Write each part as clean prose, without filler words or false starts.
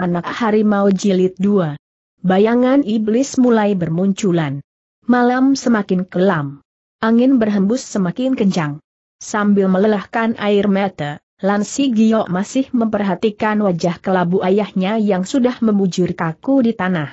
Anak Harimau Jilid 2. Bayangan iblis mulai bermunculan. Malam semakin kelam. Angin berhembus semakin kencang. Sambil melelahkan air mata, Lan Si Giok masih memperhatikan wajah kelabu ayahnya yang sudah membujur kaku di tanah.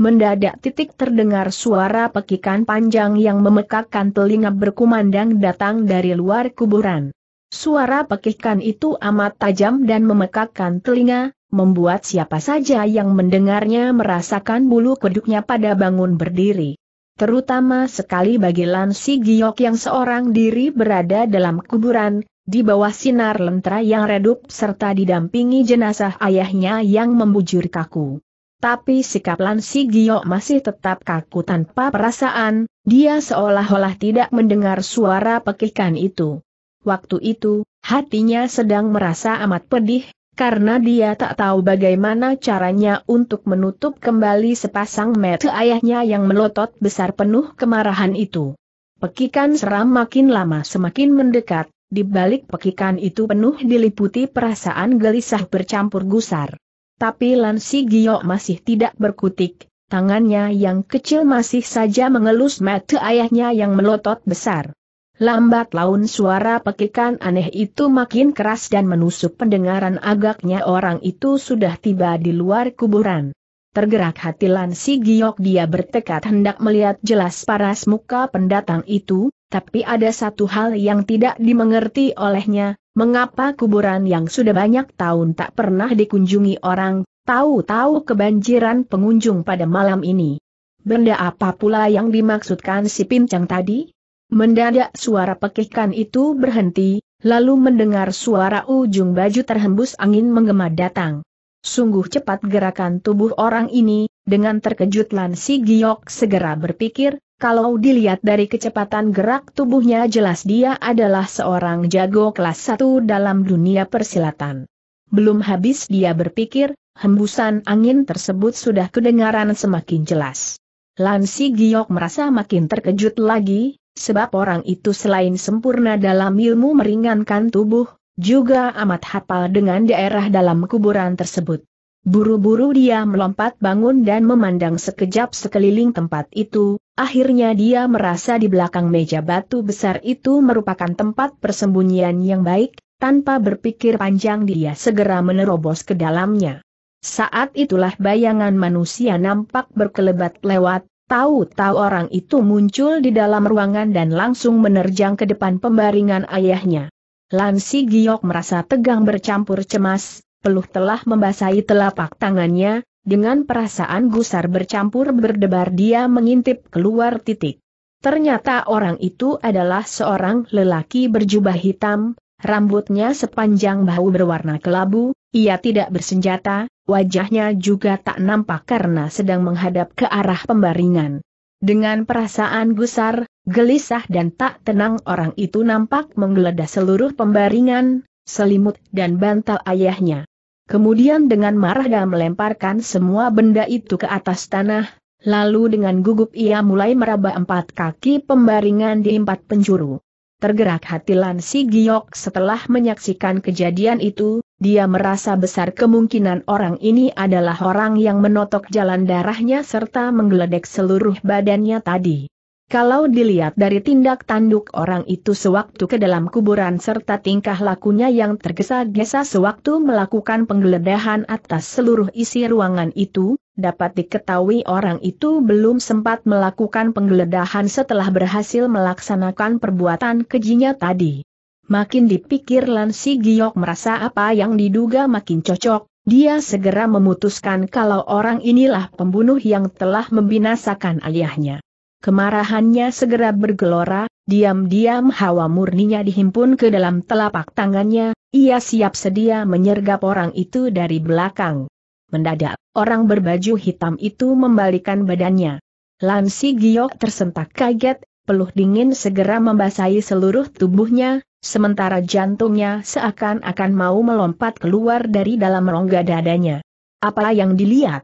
Mendadak titik terdengar suara pekikan panjang yang memekakkan telinga berkumandang datang dari luar kuburan. Suara pekikan itu amat tajam dan memekakkan telinga, membuat siapa saja yang mendengarnya merasakan bulu kuduknya pada bangun berdiri. Terutama sekali bagi Lan Si Giok yang seorang diri berada dalam kuburan, di bawah sinar lentera yang redup serta didampingi jenazah ayahnya yang membujur kaku. Tapi sikap Lan Si Giok masih tetap kaku tanpa perasaan, dia seolah-olah tidak mendengar suara pekikan itu. Waktu itu, hatinya sedang merasa amat pedih, karena dia tak tahu bagaimana caranya untuk menutup kembali sepasang mata ayahnya yang melotot besar penuh kemarahan itu. Pekikan seram makin lama semakin mendekat, di balik pekikan itu penuh diliputi perasaan gelisah bercampur gusar. Tapi Lan Si Giok masih tidak berkutik, tangannya yang kecil masih saja mengelus mata ayahnya yang melotot besar. Lambat laun suara pekikan aneh itu makin keras dan menusuk pendengaran, agaknya orang itu sudah tiba di luar kuburan. Tergerak hati Lan Si Giok, dia bertekad hendak melihat jelas paras muka pendatang itu, tapi ada satu hal yang tidak dimengerti olehnya. Mengapa kuburan yang sudah banyak tahun tak pernah dikunjungi orang, tahu-tahu kebanjiran pengunjung pada malam ini? Benda apa pula yang dimaksudkan si pincang tadi? Mendadak suara pekikan itu berhenti, lalu mendengar suara ujung baju terhembus angin menggema datang. Sungguh cepat gerakan tubuh orang ini, dengan terkejut Lan Si Giok segera berpikir, kalau dilihat dari kecepatan gerak tubuhnya jelas dia adalah seorang jago kelas 1 dalam dunia persilatan. Belum habis dia berpikir, hembusan angin tersebut sudah kedengaran semakin jelas. Lan Si Giok merasa makin terkejut lagi, sebab orang itu selain sempurna dalam ilmu meringankan tubuh, juga amat hafal dengan daerah dalam kuburan tersebut. Buru-buru dia melompat bangun dan memandang sekejap sekeliling tempat itu, akhirnya dia merasa di belakang meja batu besar itu merupakan tempat persembunyian yang baik, tanpa berpikir panjang dia segera menerobos ke dalamnya. Saat itulah bayangan manusia nampak berkelebat lewat, tahu-tahu orang itu muncul di dalam ruangan dan langsung menerjang ke depan pembaringan ayahnya. Lan Si Giok merasa tegang bercampur cemas. Peluh telah membasahi telapak tangannya, dengan perasaan gusar bercampur berdebar dia mengintip keluar titik. Ternyata orang itu adalah seorang lelaki berjubah hitam, rambutnya sepanjang bahu berwarna kelabu, ia tidak bersenjata, wajahnya juga tak nampak karena sedang menghadap ke arah pembaringan. Dengan perasaan gusar, gelisah dan tak tenang orang itu nampak menggeledah seluruh pembaringan, selimut dan bantal ayahnya. Kemudian dengan marah dia melemparkan semua benda itu ke atas tanah, lalu dengan gugup ia mulai meraba empat kaki pembaringan di empat penjuru. Tergerak hati Lan Si Giok setelah menyaksikan kejadian itu, dia merasa besar kemungkinan orang ini adalah orang yang menotok jalan darahnya serta menggeledek seluruh badannya tadi. Kalau dilihat dari tindak tanduk orang itu sewaktu ke dalam kuburan serta tingkah lakunya yang tergesa-gesa sewaktu melakukan penggeledahan atas seluruh isi ruangan itu, dapat diketahui orang itu belum sempat melakukan penggeledahan setelah berhasil melaksanakan perbuatan kejinya tadi. Makin dipikir Lan Si Giok merasa apa yang diduga makin cocok, dia segera memutuskan kalau orang inilah pembunuh yang telah membinasakan ayahnya. Kemarahannya segera bergelora, diam-diam hawa murninya dihimpun ke dalam telapak tangannya, ia siap sedia menyergap orang itu dari belakang. Mendadak, orang berbaju hitam itu membalikkan badannya. Lan Si Giok tersentak kaget, peluh dingin segera membasahi seluruh tubuhnya, sementara jantungnya seakan-akan mau melompat keluar dari dalam rongga dadanya. Apa yang dilihat?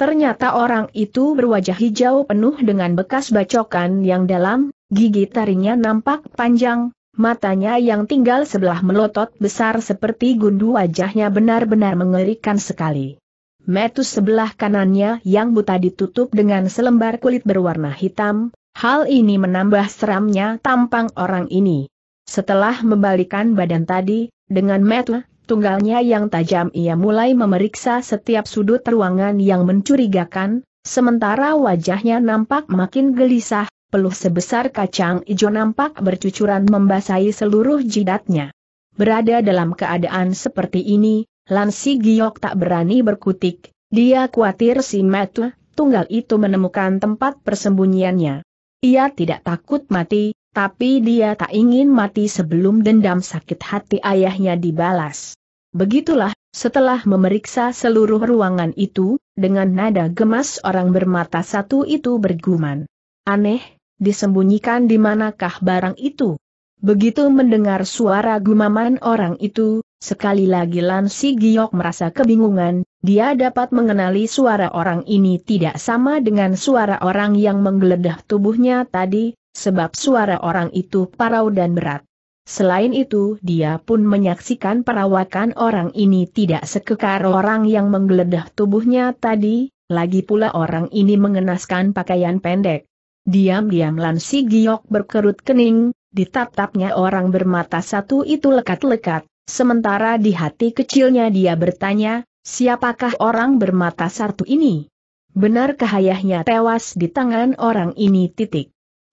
Ternyata orang itu berwajah hijau penuh dengan bekas bacokan yang dalam, gigi taringnya nampak panjang, matanya yang tinggal sebelah melotot besar seperti gundu, wajahnya benar-benar mengerikan sekali. mata sebelah kanannya yang buta ditutup dengan selembar kulit berwarna hitam, hal ini menambah seramnya tampang orang ini. Setelah membalikan badan tadi, dengan mata tunggalnya yang tajam ia mulai memeriksa setiap sudut ruangan yang mencurigakan, sementara wajahnya nampak makin gelisah, peluh sebesar kacang hijau nampak bercucuran membasahi seluruh jidatnya. Berada dalam keadaan seperti ini, Lan Si Giok tak berani berkutik, dia khawatir si mata tunggal itu menemukan tempat persembunyiannya. Ia tidak takut mati, tapi dia tak ingin mati sebelum dendam sakit hati ayahnya dibalas. Begitulah, setelah memeriksa seluruh ruangan itu, dengan nada gemas orang bermata satu itu bergumam. Aneh, disembunyikan di manakah barang itu? Begitu mendengar suara gumaman orang itu, sekali lagi Lan Si Giok merasa kebingungan, dia dapat mengenali suara orang ini tidak sama dengan suara orang yang menggeledah tubuhnya tadi, sebab suara orang itu parau dan berat. Selain itu dia pun menyaksikan perawakan orang ini tidak sekekar orang yang menggeledah tubuhnya tadi, lagi pula orang ini mengenaskan pakaian pendek. Diam-diam Lan Si Giok berkerut kening, ditatapnya orang bermata satu itu lekat-lekat. Sementara di hati kecilnya dia bertanya, siapakah orang bermata satu ini? Benarkah ayahnya tewas di tangan orang ini?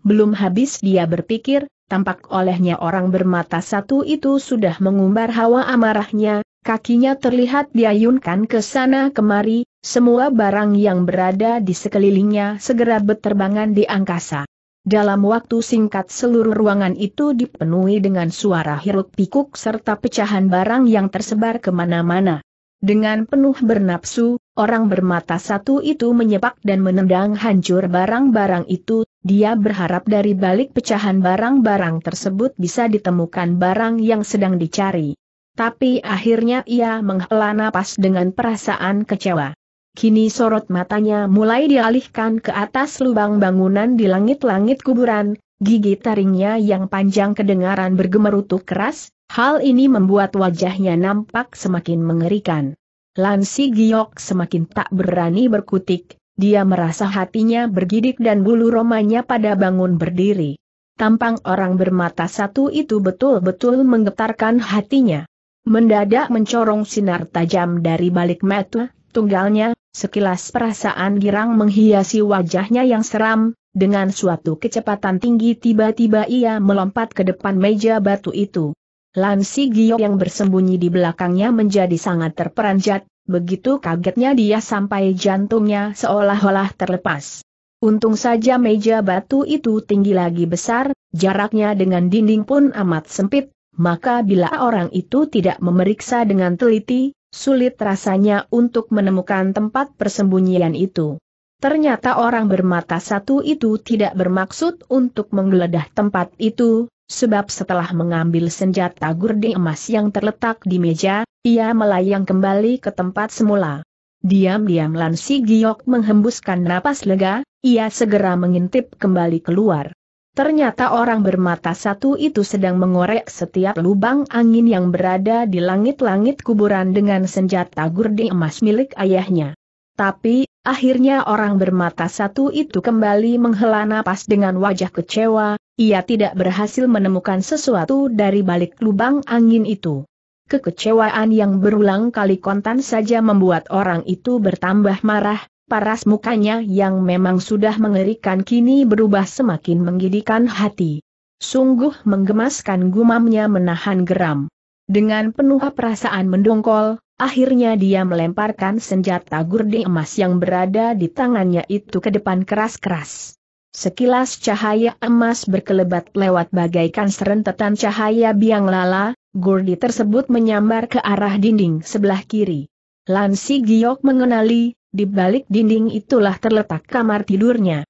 Belum habis dia berpikir, tampak olehnya orang bermata satu itu sudah mengumbar hawa amarahnya, kakinya terlihat diayunkan ke sana kemari, semua barang yang berada di sekelilingnya segera berterbangan di angkasa. Dalam waktu singkat seluruh ruangan itu dipenuhi dengan suara hiruk-pikuk serta pecahan barang yang tersebar kemana-mana. Dengan penuh bernapsu, orang bermata satu itu menyepak dan menendang hancur barang-barang itu, dia berharap dari balik pecahan barang-barang tersebut bisa ditemukan barang yang sedang dicari. Tapi akhirnya ia menghela napas dengan perasaan kecewa. Kini sorot matanya mulai dialihkan ke atas lubang bangunan di langit-langit kuburan, gigi taringnya yang panjang kedengaran bergemerutu keras, hal ini membuat wajahnya nampak semakin mengerikan. Lan Si Giok semakin tak berani berkutik, dia merasa hatinya bergidik dan bulu romanya pada bangun berdiri. Tampang orang bermata satu itu betul-betul menggetarkan hatinya. Mendadak mencorong sinar tajam dari balik mata tunggalnya, sekilas perasaan girang menghiasi wajahnya yang seram, dengan suatu kecepatan tinggi tiba-tiba ia melompat ke depan meja batu itu. Lan Si Giok yang bersembunyi di belakangnya menjadi sangat terperanjat, begitu kagetnya dia sampai jantungnya seolah-olah terlepas. Untung saja meja batu itu tinggi lagi besar, jaraknya dengan dinding pun amat sempit, maka bila orang itu tidak memeriksa dengan teliti, sulit rasanya untuk menemukan tempat persembunyian itu. Ternyata orang bermata satu itu tidak bermaksud untuk menggeledah tempat itu, sebab setelah mengambil senjata gurdi emas yang terletak di meja, ia melayang kembali ke tempat semula. Diam-diam Lan Si Giok menghembuskan napas lega, ia segera mengintip kembali keluar. Ternyata orang bermata satu itu sedang mengorek setiap lubang angin yang berada di langit-langit kuburan dengan senjata gurdi emas milik ayahnya. Tapi, akhirnya orang bermata satu itu kembali menghela napas dengan wajah kecewa, ia tidak berhasil menemukan sesuatu dari balik lubang angin itu. Kekecewaan yang berulang kali kontan saja membuat orang itu bertambah marah. Paras mukanya yang memang sudah mengerikan kini berubah semakin menggidikan hati. Sungguh menggemaskan gumamnya menahan geram. Dengan penuh perasaan mendongkol, akhirnya dia melemparkan senjata gurdi emas yang berada di tangannya itu ke depan keras-keras. Sekilas cahaya emas berkelebat lewat bagaikan serentetan cahaya biang lala, gurdi tersebut menyambar ke arah dinding sebelah kiri. Lan Si Giok mengenali, di balik dinding itulah terletak kamar tidurnya.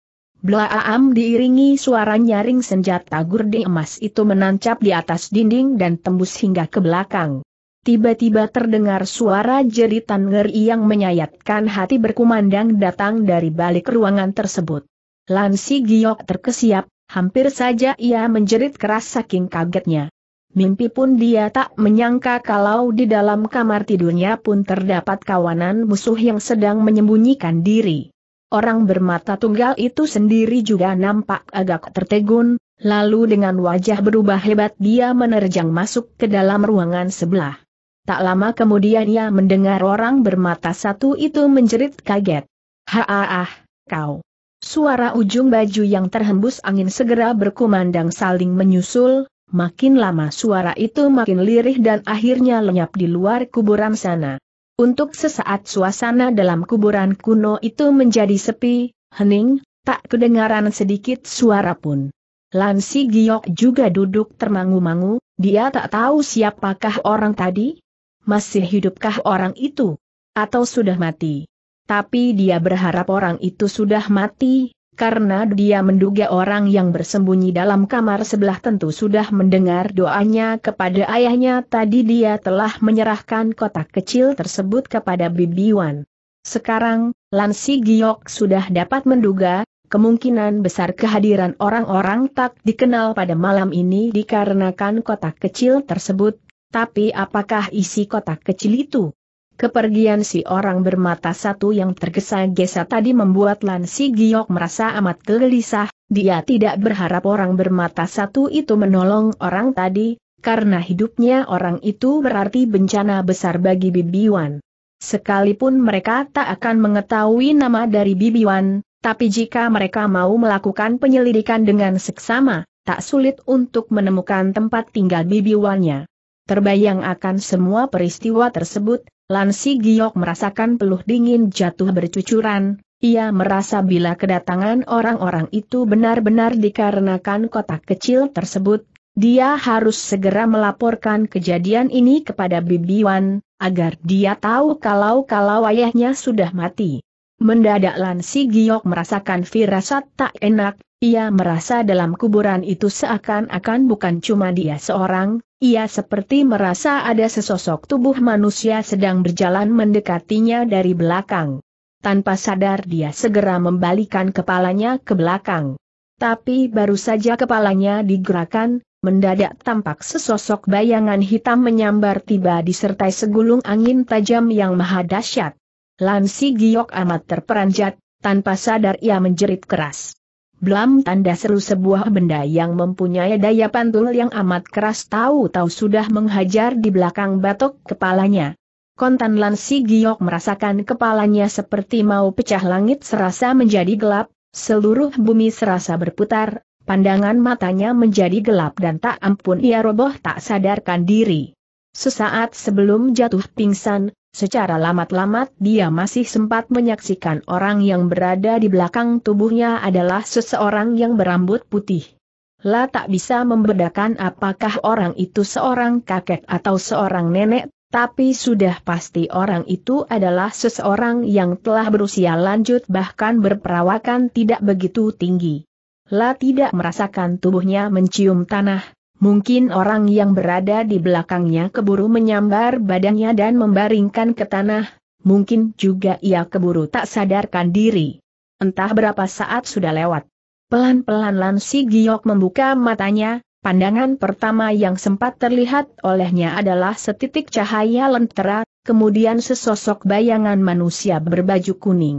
Blaam diiringi suara nyaring senjata gurdi emas itu menancap di atas dinding dan tembus hingga ke belakang. Tiba-tiba terdengar suara jeritan ngeri yang menyayatkan hati berkumandang datang dari balik ruangan tersebut. Lan Si Giok terkesiap, hampir saja ia menjerit keras saking kagetnya. Mimpi pun dia tak menyangka kalau di dalam kamar tidurnya pun terdapat kawanan musuh yang sedang menyembunyikan diri. Orang bermata tunggal itu sendiri juga nampak agak tertegun, lalu dengan wajah berubah hebat dia menerjang masuk ke dalam ruangan sebelah. Tak lama kemudian ia mendengar orang bermata satu itu menjerit kaget. "Ha-ah, kau!" Suara ujung baju yang terhembus angin segera berkumandang saling menyusul. Makin lama suara itu makin lirih dan akhirnya lenyap di luar kuburan sana. Untuk sesaat suasana dalam kuburan kuno itu menjadi sepi, hening, tak kedengaran sedikit suara pun. Lan Si Giok juga duduk termangu-mangu, dia tak tahu siapakah orang tadi? Masih hidupkah orang itu? Atau sudah mati? Tapi dia berharap orang itu sudah mati. Karena dia menduga orang yang bersembunyi dalam kamar sebelah tentu sudah mendengar doanya kepada ayahnya tadi. Dia telah menyerahkan kotak kecil tersebut kepada Bibi Wan. Sekarang, Lan Si Giok sudah dapat menduga, kemungkinan besar kehadiran orang-orang tak dikenal pada malam ini dikarenakan kotak kecil tersebut, tapi apakah isi kotak kecil itu? Kepergian si orang bermata satu yang tergesa-gesa tadi membuat Lan Si Giok merasa amat gelisah. Dia tidak berharap orang bermata satu itu menolong orang tadi, karena hidupnya orang itu berarti bencana besar bagi Bibi Wan. Sekalipun mereka tak akan mengetahui nama dari Bibi Wan, tapi jika mereka mau melakukan penyelidikan dengan seksama, tak sulit untuk menemukan tempat tinggal Bibi Wan-nya. Terbayang akan semua peristiwa tersebut, Lan Si Giok merasakan peluh dingin jatuh bercucuran. Ia merasa bila kedatangan orang-orang itu benar-benar dikarenakan kotak kecil tersebut, dia harus segera melaporkan kejadian ini kepada Bibi Wan, agar dia tahu kalau ayahnya sudah mati. Mendadak Lan Si Giok merasakan firasat tak enak. Ia merasa dalam kuburan itu seakan-akan bukan cuma dia seorang, ia seperti merasa ada sesosok tubuh manusia sedang berjalan mendekatinya dari belakang. Tanpa sadar dia segera membalikkan kepalanya ke belakang. Tapi baru saja kepalanya digerakkan, mendadak tampak sesosok bayangan hitam menyambar tiba disertai segulung angin tajam yang maha dahsyat. Lan Si Giok amat terperanjat, tanpa sadar ia menjerit keras. Blam, tanda seru, sebuah benda yang mempunyai daya pantul yang amat keras tahu-tahu sudah menghajar di belakang batok kepalanya. Kontan Lan Si Giok merasakan kepalanya seperti mau pecah, langit serasa menjadi gelap, seluruh bumi serasa berputar, pandangan matanya menjadi gelap dan tak ampun ia roboh tak sadarkan diri. Sesaat sebelum jatuh pingsan, secara lamat-lamat dia masih sempat menyaksikan orang yang berada di belakang tubuhnya adalah seseorang yang berambut putih. Lah tak bisa membedakan apakah orang itu seorang kakek atau seorang nenek, tapi sudah pasti orang itu adalah seseorang yang telah berusia lanjut bahkan berperawakan tidak begitu tinggi. Lah tidak merasakan tubuhnya mencium tanah. Mungkin orang yang berada di belakangnya keburu menyambar badannya dan membaringkan ke tanah, mungkin juga ia keburu tak sadarkan diri. Entah berapa saat sudah lewat. Pelan-pelan Lan Si Giok membuka matanya, pandangan pertama yang sempat terlihat olehnya adalah setitik cahaya lentera, kemudian sesosok bayangan manusia berbaju kuning.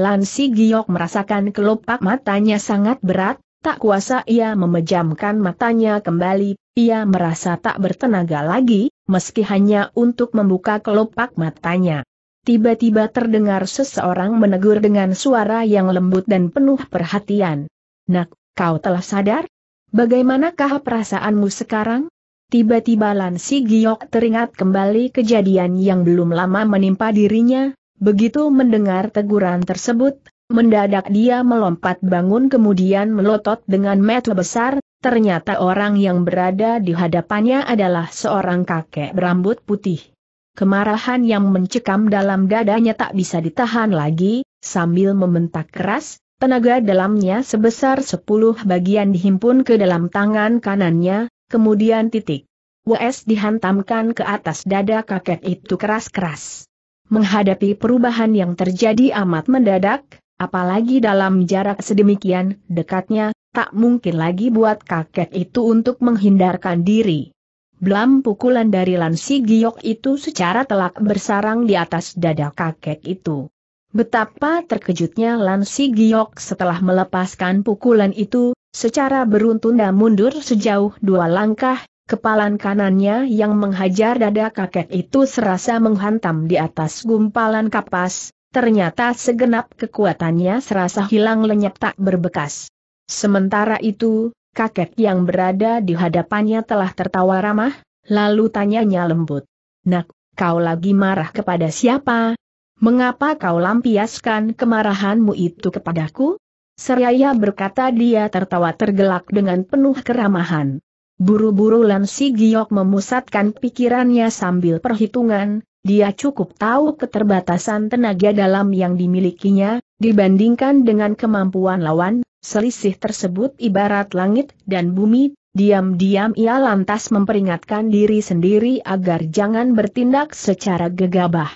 Lan Si Giok merasakan kelopak matanya sangat berat. Tak kuasa ia memejamkan matanya kembali, ia merasa tak bertenaga lagi, meski hanya untuk membuka kelopak matanya. Tiba-tiba terdengar seseorang menegur dengan suara yang lembut dan penuh perhatian. "Nak, kau telah sadar? Bagaimanakah perasaanmu sekarang?" Tiba-tiba Lan Si Giok teringat kembali kejadian yang belum lama menimpa dirinya. Begitu mendengar teguran tersebut, mendadak dia melompat bangun kemudian melotot dengan mata besar. Ternyata orang yang berada di hadapannya adalah seorang kakek berambut putih. Kemarahan yang mencekam dalam dadanya tak bisa ditahan lagi, sambil membentak keras, tenaga dalamnya sebesar 10 bagian dihimpun ke dalam tangan kanannya, kemudian titik WS dihantamkan ke atas dada kakek itu keras-keras. Menghadapi perubahan yang terjadi amat mendadak, apalagi dalam jarak sedemikian dekatnya, tak mungkin lagi buat kakek itu untuk menghindarkan diri. Blam pukulan dari Lan Si Giok itu secara telak bersarang di atas dada kakek itu. Betapa terkejutnya Lan Si Giok setelah melepaskan pukulan itu, secara beruntunda mundur sejauh 2 langkah, kepalan kanannya yang menghajar dada kakek itu serasa menghantam di atas gumpalan kapas, ternyata segenap kekuatannya serasa hilang lenyap tak berbekas. Sementara itu, kakek yang berada di hadapannya telah tertawa ramah, lalu tanyanya lembut. "Nak, kau lagi marah kepada siapa? Mengapa kau lampiaskan kemarahanmu itu kepadaku?" Seraya berkata dia tertawa tergelak dengan penuh keramahan. Buru-buru Lan Si Giok memusatkan pikirannya sambil perhitungan, dia cukup tahu keterbatasan tenaga dalam yang dimilikinya, dibandingkan dengan kemampuan lawan, selisih tersebut ibarat langit dan bumi, diam-diam ia lantas memperingatkan diri sendiri agar jangan bertindak secara gegabah.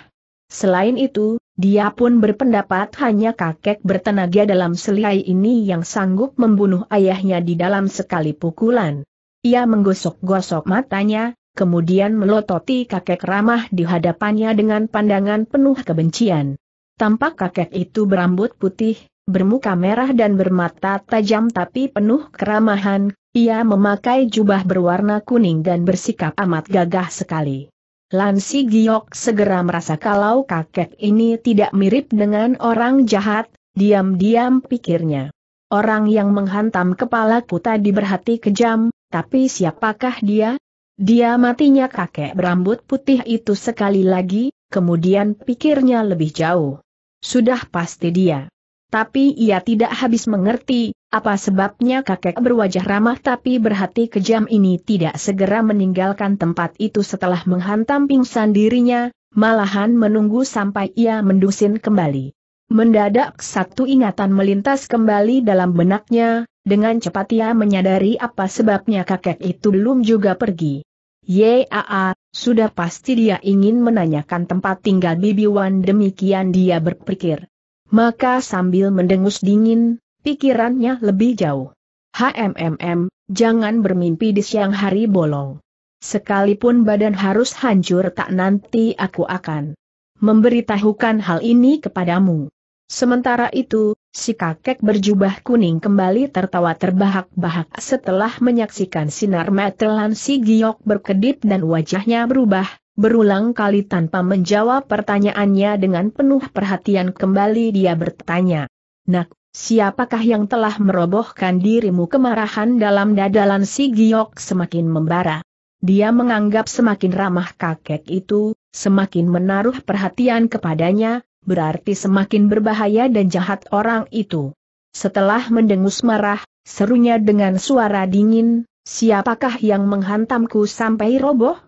Selain itu, dia pun berpendapat hanya kakek bertenaga dalam selihai ini yang sanggup membunuh ayahnya di dalam sekali pukulan. Ia menggosok-gosok matanya, kemudian melototi kakek ramah di hadapannya dengan pandangan penuh kebencian. Tampak kakek itu berambut putih, bermuka merah dan bermata tajam tapi penuh keramahan, ia memakai jubah berwarna kuning dan bersikap amat gagah sekali. Lan Si Giok segera merasa kalau kakek ini tidak mirip dengan orang jahat, diam-diam pikirnya. Orang yang menghantam kepalaku tadi berhati kejam, tapi siapakah dia? Dia matinya kakek berambut putih itu sekali lagi, kemudian pikirnya lebih jauh. Sudah pasti dia. Tapi ia tidak habis mengerti, apa sebabnya kakek berwajah ramah tapi berhati kejam ini tidak segera meninggalkan tempat itu setelah menghantam pingsan dirinya, malahan menunggu sampai ia mendusin kembali. Mendadak satu ingatan melintas kembali dalam benaknya. Dengan cepat ia menyadari apa sebabnya kakek itu belum juga pergi. "Yaa, sudah pasti dia ingin menanyakan tempat tinggal Bibi Wan," demikian dia berpikir. Maka sambil mendengus dingin, pikirannya lebih jauh. Jangan bermimpi di siang hari bolong. Sekalipun badan harus hancur tak nanti aku akan memberitahukan hal ini kepadamu." Sementara itu, si kakek berjubah kuning kembali tertawa terbahak-bahak setelah menyaksikan sinar mata Lan Si Giok berkedip dan wajahnya berubah, berulang kali tanpa menjawab pertanyaannya dengan penuh perhatian kembali dia bertanya, "Nak, siapakah yang telah merobohkan dirimu?" Kemarahan dalam dada Lan Si Giok semakin membara. Dia menganggap semakin ramah kakek itu, semakin menaruh perhatian kepadanya, berarti semakin berbahaya dan jahat orang itu. Setelah mendengus marah, serunya dengan suara dingin, "Siapakah yang menghantamku sampai roboh?"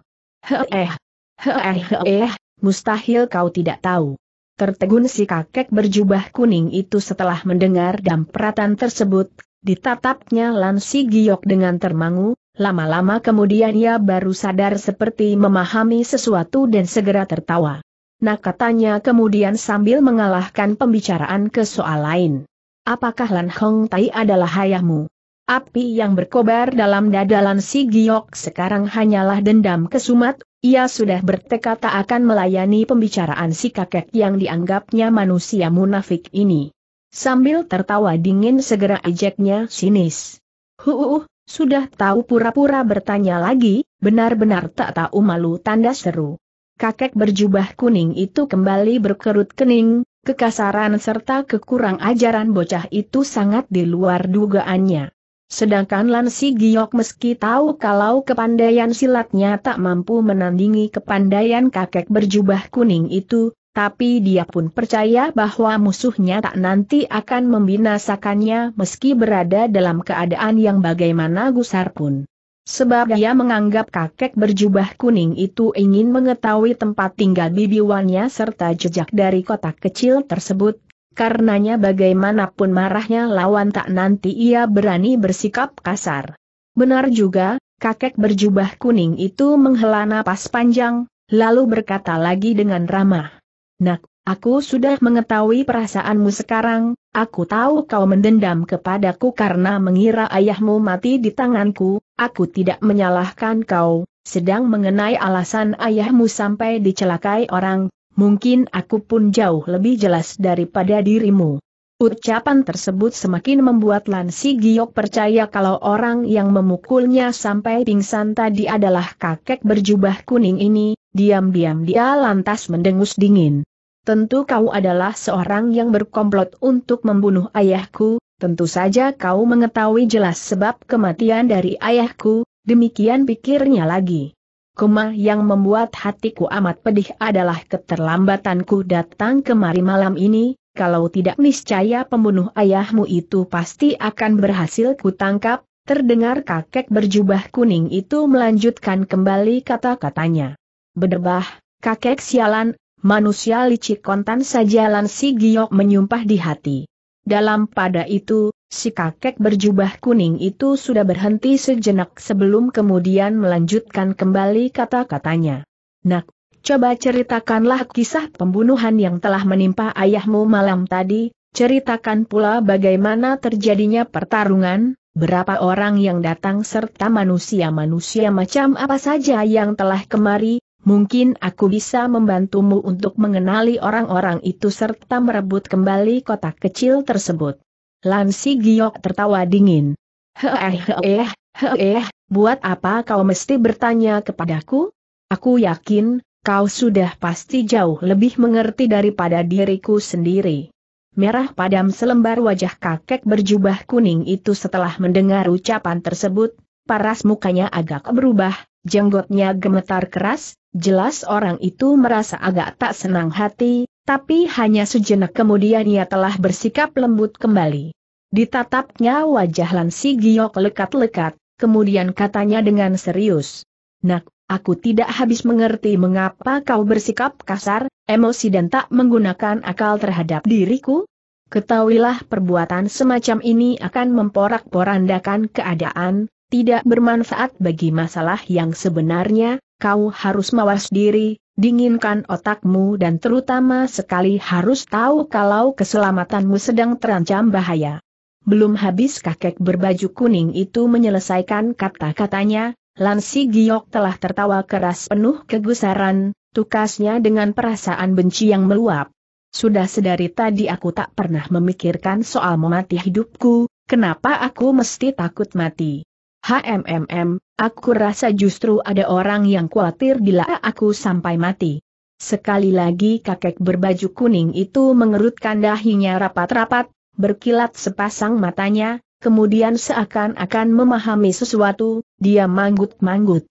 "Mustahil kau tidak tahu." Tertegun si kakek berjubah kuning itu setelah mendengar dampratan tersebut, ditatapnya Lan Si Giok dengan termangu, lama-lama kemudian ia baru sadar seperti memahami sesuatu dan segera tertawa. "Nah," katanya kemudian sambil mengalahkan pembicaraan ke soal lain, "apakah Lan Hong Tai adalah ayahmu?" Api yang berkobar dalam dada Lan Si Giok sekarang hanyalah dendam kesumat, ia sudah bertekad tak akan melayani pembicaraan si kakek yang dianggapnya manusia munafik ini. Sambil tertawa dingin segera ejeknya sinis. Sudah tahu pura-pura bertanya lagi, benar-benar tak tahu malu," tanda seru. Kakek berjubah kuning itu kembali berkerut kening, kekasaran serta kekurang ajaran bocah itu sangat di luar dugaannya. Sedangkan Lan Si Giok meski tahu kalau kepandaian silatnya tak mampu menandingi kepandaian kakek berjubah kuning itu, tapi dia pun percaya bahwa musuhnya tak nanti akan membinasakannya meski berada dalam keadaan yang bagaimana gusar pun. Sebab dia menganggap kakek berjubah kuning itu ingin mengetahui tempat tinggal Bibi Wan-nya serta jejak dari kotak kecil tersebut, karenanya bagaimanapun marahnya lawan tak nanti ia berani bersikap kasar. Benar juga, kakek berjubah kuning itu menghela napas panjang, lalu berkata lagi dengan ramah, "Nak, aku sudah mengetahui perasaanmu sekarang, aku tahu kau mendendam kepadaku karena mengira ayahmu mati di tanganku, aku tidak menyalahkan kau, Sedang mengenai alasan ayahmu sampai dicelakai orang, mungkin aku pun jauh lebih jelas daripada dirimu." Ucapan tersebut semakin membuat Lan Si Giok percaya kalau orang yang memukulnya sampai pingsan tadi adalah kakek berjubah kuning ini. Diam-diam dia lantas mendengus dingin. "Tentu kau adalah seorang yang berkomplot untuk membunuh ayahku. Tentu saja kau mengetahui jelas sebab kematian dari ayahku." Demikian pikirnya lagi. "Koma, yang membuat hatiku amat pedih adalah keterlambatanku datang kemari malam ini. Kalau tidak, niscaya pembunuh ayahmu itu pasti akan berhasil kutangkap." Terdengar kakek berjubah kuning itu melanjutkan kembali kata-katanya. "Berdebah, kakek sialan, manusia licik kontan saja," Lan Si Giok menyumpah di hati. Dalam pada itu, si kakek berjubah kuning itu sudah berhenti sejenak sebelum kemudian melanjutkan kembali kata-katanya. "Nak, coba ceritakanlah kisah pembunuhan yang telah menimpa ayahmu malam tadi, ceritakan pula bagaimana terjadinya pertarungan, berapa orang yang datang serta manusia-manusia macam apa saja yang telah kemari. Mungkin aku bisa membantumu untuk mengenali orang-orang itu serta merebut kembali kotak kecil tersebut." Lan Si Giok tertawa dingin. "Buat apa kau mesti bertanya kepadaku? Aku yakin, kau sudah pasti jauh lebih mengerti daripada diriku sendiri." Merah padam selembar wajah kakek berjubah kuning itu setelah mendengar ucapan tersebut, paras mukanya agak berubah, jenggotnya gemetar keras. Jelas orang itu merasa agak tak senang hati, tapi hanya sejenak kemudian ia telah bersikap lembut kembali. Ditatapnya wajah Lan Si Giok lekat-lekat, kemudian katanya dengan serius, "Nak, aku tidak habis mengerti mengapa kau bersikap kasar, emosi dan tak menggunakan akal terhadap diriku. Ketahuilah perbuatan semacam ini akan memporak-porandakan keadaan, tidak bermanfaat bagi masalah yang sebenarnya. Kau harus mawas diri, dinginkan otakmu dan terutama sekali harus tahu kalau keselamatanmu sedang terancam bahaya." Belum habis kakek berbaju kuning itu menyelesaikan kata-katanya, Lan Si Giok telah tertawa keras penuh kegusaran, tukasnya dengan perasaan benci yang meluap. "Sudah sedari tadi aku tak pernah memikirkan soal memati hidupku, kenapa aku mesti takut mati? Aku rasa justru ada orang yang khawatir bila aku sampai mati." Sekali lagi kakek berbaju kuning itu mengerutkan dahinya rapat-rapat, berkilat sepasang matanya, kemudian seakan-akan memahami sesuatu, dia manggut-manggut.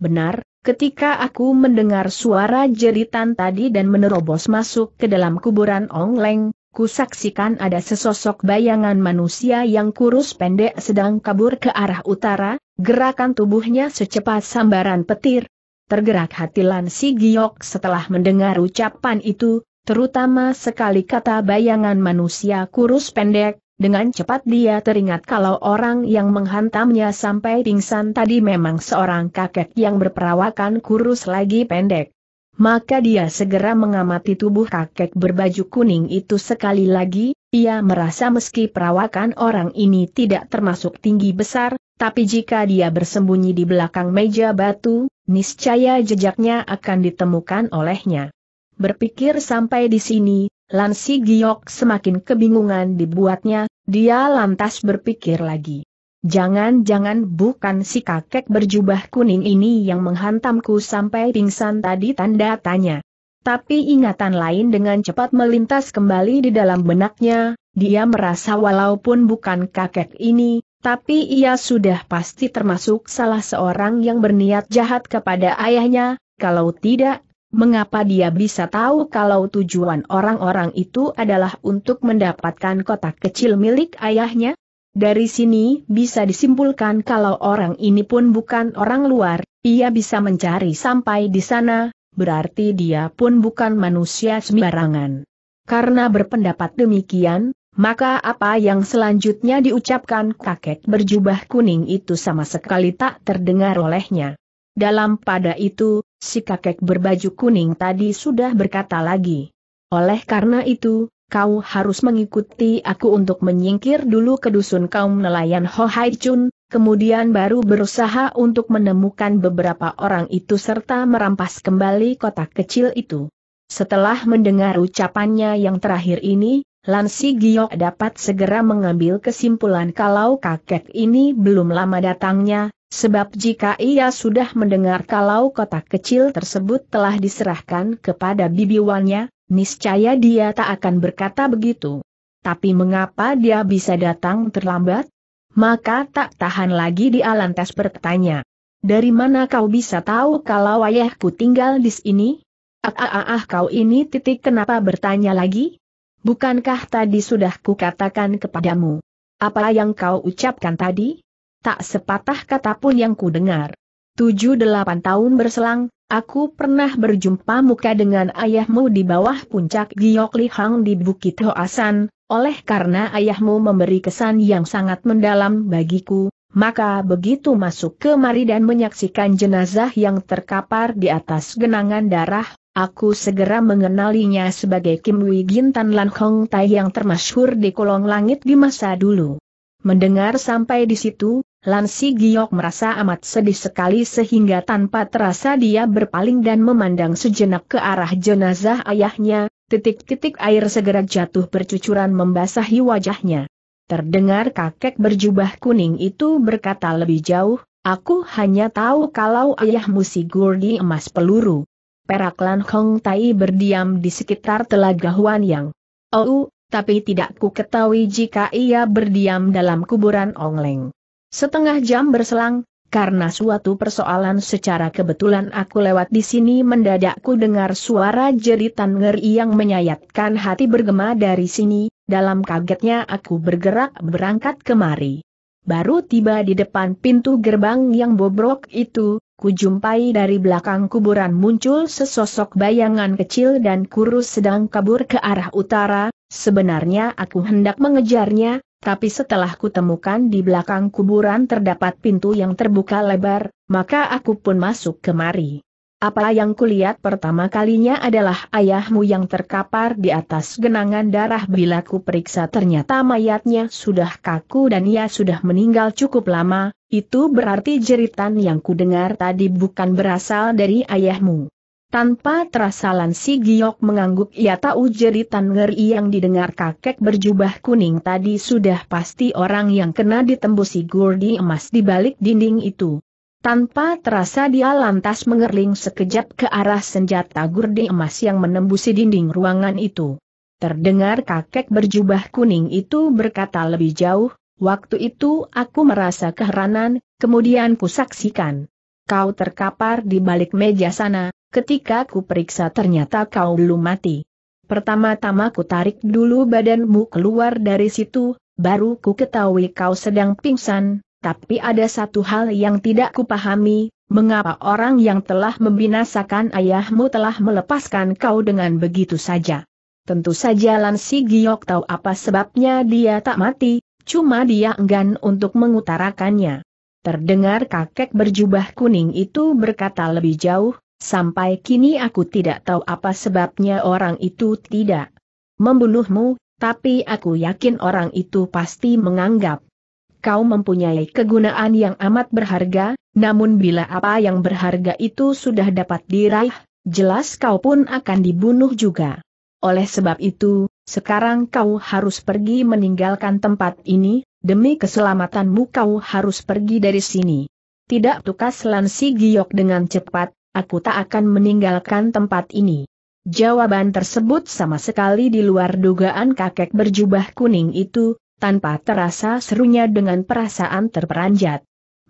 "Benar, ketika aku mendengar suara jeritan tadi dan menerobos masuk ke dalam kuburan Ong Leng, kusaksikan ada sesosok bayangan manusia yang kurus pendek sedang kabur ke arah utara, gerakan tubuhnya secepat sambaran petir." Tergerak hati Lan Si Giok setelah mendengar ucapan itu, terutama sekali kata bayangan manusia kurus pendek. Dengan cepat dia teringat kalau orang yang menghantamnya sampai pingsan tadi memang seorang kakek yang berperawakan kurus lagi pendek. Maka dia segera mengamati tubuh kakek berbaju kuning itu sekali lagi. Ia merasa meski perawakan orang ini tidak termasuk tinggi besar, tapi jika dia bersembunyi di belakang meja batu, niscaya jejaknya akan ditemukan olehnya. Berpikir sampai di sini, Lan Si Giok semakin kebingungan dibuatnya. Dia lantas berpikir lagi, "Jangan-jangan bukan si kakek berjubah kuning ini yang menghantamku sampai pingsan tadi?" Tanda tanya. Tapi ingatan lain dengan cepat melintas kembali di dalam benaknya. Dia merasa walaupun bukan kakek ini, tapi ia sudah pasti termasuk salah seorang yang berniat jahat kepada ayahnya. Kalau tidak, mengapa dia bisa tahu kalau tujuan orang-orang itu adalah untuk mendapatkan kotak kecil milik ayahnya? Dari sini bisa disimpulkan kalau orang ini pun bukan orang luar, ia bisa mencari sampai di sana, berarti dia pun bukan manusia sembarangan. Karena berpendapat demikian, maka apa yang selanjutnya diucapkan kakek berjubah kuning itu sama sekali tak terdengar olehnya. Dalam pada itu, si kakek berbaju kuning tadi sudah berkata lagi, "Oleh karena itu, kau harus mengikuti aku untuk menyingkir dulu ke dusun kaum nelayan Ho Hai Chun, kemudian baru berusaha untuk menemukan beberapa orang itu serta merampas kembali kotak kecil itu. Setelah mendengar ucapannya yang terakhir ini, Lan Si Giok dapat segera mengambil kesimpulan kalau kakek ini belum lama datangnya, sebab jika ia sudah mendengar kalau kotak kecil tersebut telah diserahkan kepada Bibi Wannya, niscaya dia tak akan berkata begitu. Tapi mengapa dia bisa datang terlambat? Maka tak tahan lagi dia lantas bertanya, "Dari mana kau bisa tahu kalau ayahku tinggal di sini?" Kau ini titik kenapa bertanya lagi? Bukankah tadi sudah kukatakan kepadamu? Apa yang kau ucapkan tadi? Tak sepatah kata pun yang ku dengar. 7-8 tahun berselang, aku pernah berjumpa muka dengan ayahmu di bawah puncak Giok Lihang di Bukit Hoasan. Oleh karena ayahmu memberi kesan yang sangat mendalam bagiku, maka begitu masuk kemari dan menyaksikan jenazah yang terkapar di atas genangan darah, aku segera mengenalinya sebagai Kim Wei Gintan Lan Hong Tai yang termasyhur di kolong langit di masa dulu. Mendengar sampai di situ, Lan Si Giok merasa amat sedih sekali sehingga tanpa terasa dia berpaling dan memandang sejenak ke arah jenazah ayahnya. Titik-titik air segera jatuh bercucuran membasahi wajahnya. Terdengar kakek berjubah kuning itu berkata lebih jauh, "Aku hanya tahu kalau ayahmu si Gurdi emas peluru." Perak Lan Hong Tai berdiam di sekitar telaga Huan Yang. "Oh, tapi tidak ku ketahui jika ia berdiam dalam kuburan Ong Leng." Setengah jam berselang, karena suatu persoalan secara kebetulan aku lewat di sini mendadak ku dengar suara jeritan ngeri yang menyayatkan hati bergema dari sini, dalam kagetnya aku bergerak berangkat kemari. Baru tiba di depan pintu gerbang yang bobrok itu, ku jumpai dari belakang kuburan muncul sesosok bayangan kecil dan kurus sedang kabur ke arah utara, sebenarnya aku hendak mengejarnya. Tapi setelah kutemukan di belakang kuburan terdapat pintu yang terbuka lebar, maka aku pun masuk kemari. Apa yang kulihat pertama kalinya adalah ayahmu yang terkapar di atas genangan darah. Bila ku periksa ternyata mayatnya sudah kaku dan ia sudah meninggal cukup lama, itu berarti jeritan yang kudengar tadi bukan berasal dari ayahmu. Tanpa terasa Lan Si Giok mengangguk, ia tahu jeritan ngeri yang didengar kakek berjubah kuning tadi sudah pasti orang yang kena ditembusi gurdi emas di balik dinding itu. Tanpa terasa dia lantas mengerling sekejap ke arah senjata gurdi emas yang menembusi dinding ruangan itu. Terdengar kakek berjubah kuning itu berkata lebih jauh, "Waktu itu aku merasa keheranan, kemudian kusaksikan kau terkapar di balik meja sana. Ketika ku periksa ternyata kau belum mati. Pertama-tama ku tarik dulu badanmu keluar dari situ, baru ku ketahui kau sedang pingsan, tapi ada satu hal yang tidak ku pahami, mengapa orang yang telah membinasakan ayahmu telah melepaskan kau dengan begitu saja?" Tentu saja Lan Si Giok tahu apa sebabnya dia tak mati, cuma dia enggan untuk mengutarakannya. Terdengar kakek berjubah kuning itu berkata lebih jauh, "Sampai kini aku tidak tahu apa sebabnya orang itu tidak membunuhmu, tapi aku yakin orang itu pasti menganggap kau mempunyai kegunaan yang amat berharga, namun bila apa yang berharga itu sudah dapat diraih, jelas kau pun akan dibunuh juga. Oleh sebab itu, sekarang kau harus pergi meninggalkan tempat ini, demi keselamatanmu kau harus pergi dari sini." "Tidak," tukas Lan Si Giok dengan cepat, "aku tak akan meninggalkan tempat ini." Jawaban tersebut sama sekali di luar dugaan kakek berjubah kuning itu, tanpa terasa serunya dengan perasaan terperanjat.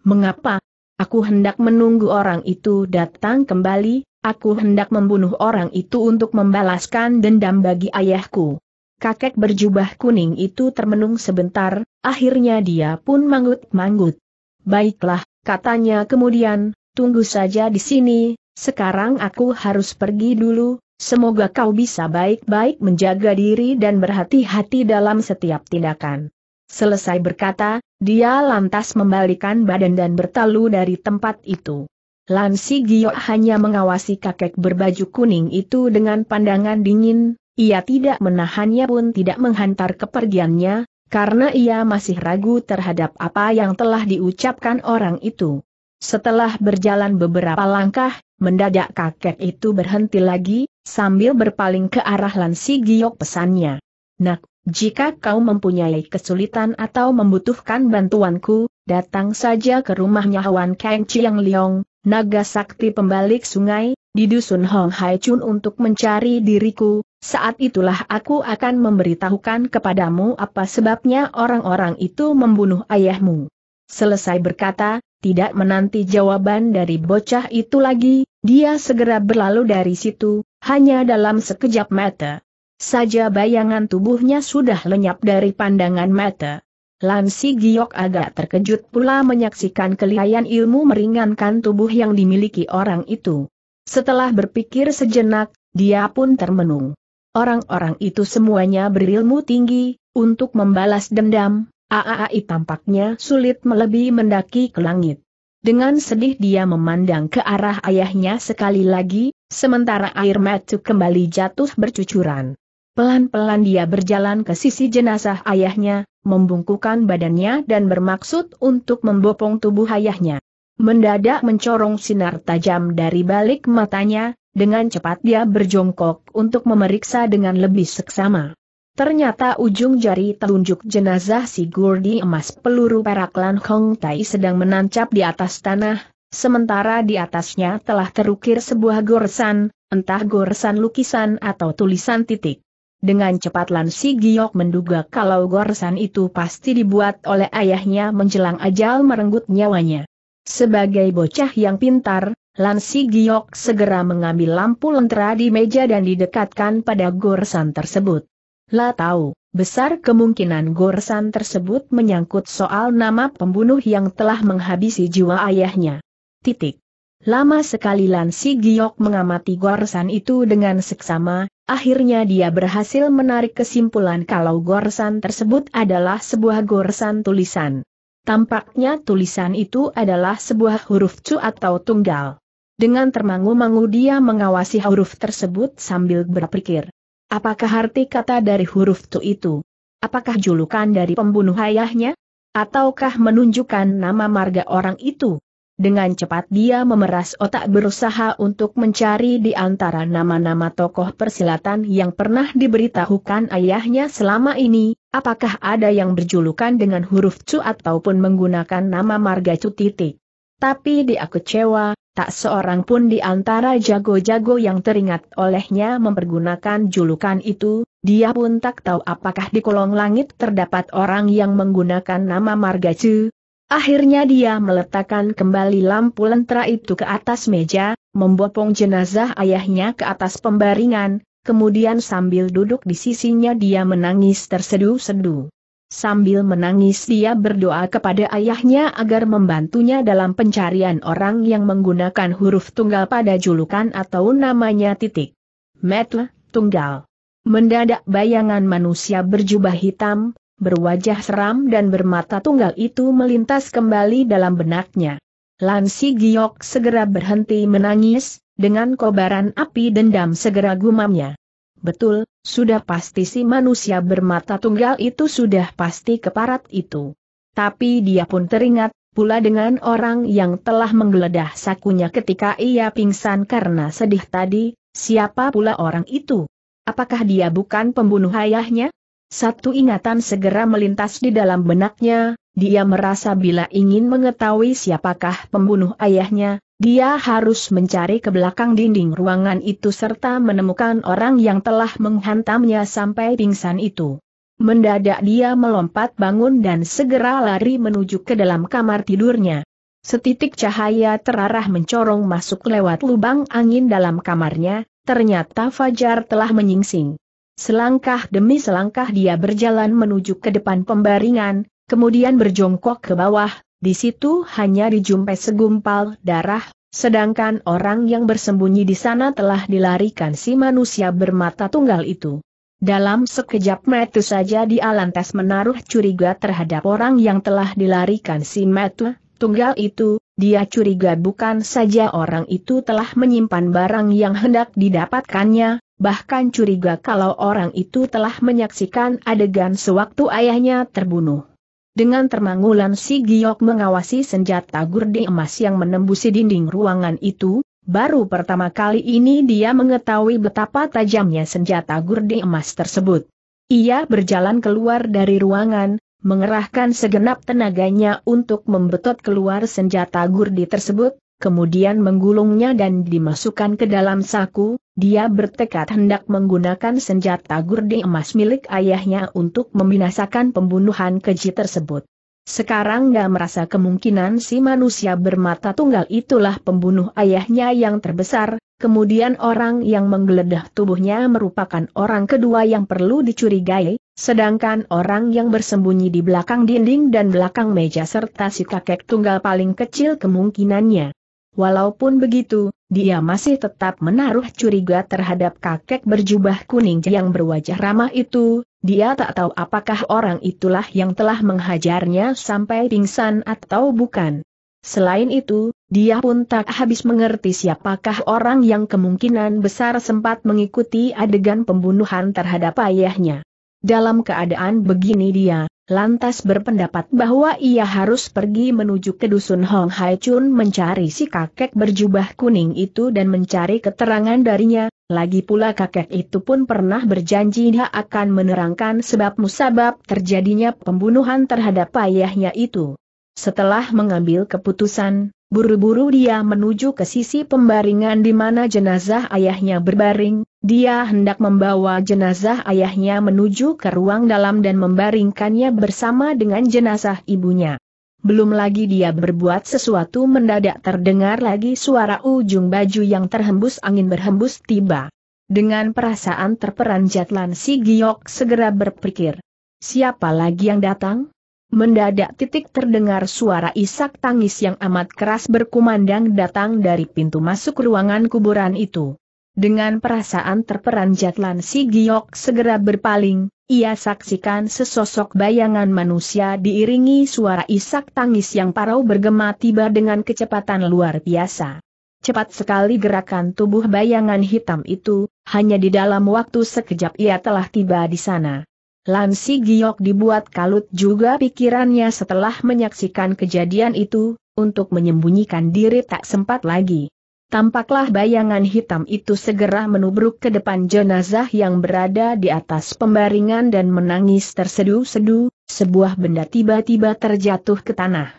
"Mengapa? Aku hendak menunggu orang itu datang kembali, aku hendak membunuh orang itu untuk membalaskan dendam bagi ayahku." Kakek berjubah kuning itu termenung sebentar, akhirnya dia pun manggut-manggut. "Baiklah," katanya kemudian, "tunggu saja di sini, sekarang aku harus pergi dulu, semoga kau bisa baik-baik menjaga diri dan berhati-hati dalam setiap tindakan." Selesai berkata, dia lantas membalikan badan dan bertalu dari tempat itu. Lan Si Giok hanya mengawasi kakek berbaju kuning itu dengan pandangan dingin, ia tidak menahannya pun tidak menghantar kepergiannya, karena ia masih ragu terhadap apa yang telah diucapkan orang itu. Setelah berjalan beberapa langkah, mendadak kakek itu berhenti lagi, sambil berpaling ke arah Lan Si Giok. Pesannya, "Nak, jika kau mempunyai kesulitan atau membutuhkan bantuanku, datang saja ke rumahnya Wan Keng Chiang Liong, naga sakti pembalik sungai, di dusun Hong Hai Chun untuk mencari diriku. Saat itulah aku akan memberitahukan kepadamu apa sebabnya orang-orang itu membunuh ayahmu." Selesai berkata, tidak menanti jawaban dari bocah itu lagi, dia segera berlalu dari situ. Hanya dalam sekejap mata saja bayangan tubuhnya sudah lenyap dari pandangan mata. Lan Si Giok agak terkejut pula menyaksikan kelihayan ilmu meringankan tubuh yang dimiliki orang itu. Setelah berpikir sejenak, dia pun termenung. Orang-orang itu semuanya berilmu tinggi, untuk membalas dendam, aai tampaknya sulit melebihi mendaki ke langit. Dengan sedih dia memandang ke arah ayahnya sekali lagi, sementara air mata kembali jatuh bercucuran. Pelan-pelan dia berjalan ke sisi jenazah ayahnya, membungkukkan badannya dan bermaksud untuk membopong tubuh ayahnya. Mendadak mencorong sinar tajam dari balik matanya, dengan cepat dia berjongkok untuk memeriksa dengan lebih seksama. Ternyata ujung jari telunjuk jenazah si Gurdi emas peluru perak Lan Hong Tai sedang menancap di atas tanah, sementara di atasnya telah terukir sebuah goresan, entah goresan lukisan atau tulisan titik. Dengan cepat Lan Si Giok menduga kalau goresan itu pasti dibuat oleh ayahnya menjelang ajal merenggut nyawanya. Sebagai bocah yang pintar, Lan Si Giok segera mengambil lampu lentera di meja dan didekatkan pada goresan tersebut. Lah tahu, besar kemungkinan goresan tersebut menyangkut soal nama pembunuh yang telah menghabisi jiwa ayahnya. Titik. Lama sekali Lan Si Giok mengamati goresan itu dengan seksama, akhirnya dia berhasil menarik kesimpulan kalau goresan tersebut adalah sebuah goresan tulisan. Tampaknya tulisan itu adalah sebuah huruf Cu atau tunggal. Dengan termangu-mangu dia mengawasi huruf tersebut sambil berpikir, apakah arti kata dari huruf Cu itu? Apakah julukan dari pembunuh ayahnya? Ataukah menunjukkan nama marga orang itu? Dengan cepat dia memeras otak berusaha untuk mencari di antara nama-nama tokoh persilatan yang pernah diberitahukan ayahnya selama ini, apakah ada yang berjulukan dengan huruf Cu ataupun menggunakan nama marga Cu titik. Tapi dia kecewa, tak seorang pun di antara jago-jago yang teringat olehnya mempergunakan julukan itu. Dia pun tak tahu apakah di kolong langit terdapat orang yang menggunakan nama marga Cu. Akhirnya dia meletakkan kembali lampu lentera itu ke atas meja, membopong jenazah ayahnya ke atas pembaringan, kemudian sambil duduk di sisinya dia menangis tersedu-sedu. Sambil menangis dia berdoa kepada ayahnya agar membantunya dalam pencarian orang yang menggunakan huruf tunggal pada julukan atau namanya titik. Metle, tunggal. Mendadak bayangan manusia berjubah hitam, berwajah seram dan bermata tunggal itu melintas kembali dalam benaknya. Lan Si Giok segera berhenti menangis, dengan kobaran api dendam segera gumamnya. Betul, sudah pasti si manusia bermata tunggal itu sudah pasti keparat itu. Tapi dia pun teringat pula dengan orang yang telah menggeledah sakunya ketika ia pingsan karena sedih tadi, siapa pula orang itu? Apakah dia bukan pembunuh ayahnya? Satu ingatan segera melintas di dalam benaknya, dia merasa bila ingin mengetahui siapakah pembunuh ayahnya, dia harus mencari ke belakang dinding ruangan itu serta menemukan orang yang telah menghantamnya sampai pingsan itu. Mendadak dia melompat bangun dan segera lari menuju ke dalam kamar tidurnya. Setitik cahaya terarah mencorong masuk lewat lubang angin dalam kamarnya, ternyata fajar telah menyingsing. Selangkah demi selangkah dia berjalan menuju ke depan pembaringan, kemudian berjongkok ke bawah, di situ hanya dijumpai segumpal darah, sedangkan orang yang bersembunyi di sana telah dilarikan si manusia bermata tunggal itu. Dalam sekejap mata saja dia lantas menaruh curiga terhadap orang yang telah dilarikan si mata tunggal itu, dia curiga bukan saja orang itu telah menyimpan barang yang hendak didapatkannya, bahkan curiga kalau orang itu telah menyaksikan adegan sewaktu ayahnya terbunuh. Dengan termangu Lan Si Giok mengawasi senjata gurdi emas yang menembusi dinding ruangan itu, baru pertama kali ini dia mengetahui betapa tajamnya senjata gurdi emas tersebut. Ia berjalan keluar dari ruangan, mengerahkan segenap tenaganya untuk membetot keluar senjata gurdi tersebut, kemudian menggulungnya dan dimasukkan ke dalam saku. Dia bertekad hendak menggunakan senjata gurdi emas milik ayahnya untuk membinasakan pembunuhan keji tersebut. Sekarang dia merasa kemungkinan si manusia bermata tunggal itulah pembunuh ayahnya yang terbesar, kemudian orang yang menggeledah tubuhnya merupakan orang kedua yang perlu dicurigai, sedangkan orang yang bersembunyi di belakang dinding dan belakang meja serta si kakek tunggal paling kecil kemungkinannya. Walaupun begitu, dia masih tetap menaruh curiga terhadap kakek berjubah kuning yang berwajah ramah itu. Dia tak tahu apakah orang itulah yang telah menghajarnya sampai pingsan atau bukan. Selain itu, dia pun tak habis mengerti siapakah orang yang kemungkinan besar sempat mengikuti adegan pembunuhan terhadap ayahnya. Dalam keadaan begini dia lantas berpendapat bahwa ia harus pergi menuju ke dusun Hong Hai Chun mencari si kakek berjubah kuning itu dan mencari keterangan darinya, lagi pula kakek itu pun pernah berjanji dia akan menerangkan sebab-musabab terjadinya pembunuhan terhadap ayahnya itu. Setelah mengambil keputusan, buru-buru dia menuju ke sisi pembaringan di mana jenazah ayahnya berbaring. Dia hendak membawa jenazah ayahnya menuju ke ruang dalam dan membaringkannya bersama dengan jenazah ibunya. Belum lagi dia berbuat sesuatu mendadak terdengar lagi suara ujung baju yang terhembus angin berhembus tiba. Dengan perasaan terperanjat Lan Si Giok segera berpikir, siapa lagi yang datang? Mendadak terdengar suara isak tangis yang amat keras berkumandang datang dari pintu masuk ruangan kuburan itu. Dengan perasaan terperanjat Lan Si Giok segera berpaling, ia saksikan sesosok bayangan manusia diiringi suara isak tangis yang parau bergema tiba dengan kecepatan luar biasa. Cepat sekali gerakan tubuh bayangan hitam itu, hanya di dalam waktu sekejap ia telah tiba di sana. Lan Si Giok dibuat kalut juga pikirannya setelah menyaksikan kejadian itu, untuk menyembunyikan diri tak sempat lagi. Tampaklah bayangan hitam itu segera menubruk ke depan jenazah yang berada di atas pembaringan dan menangis tersedu-sedu, sebuah benda tiba-tiba terjatuh ke tanah.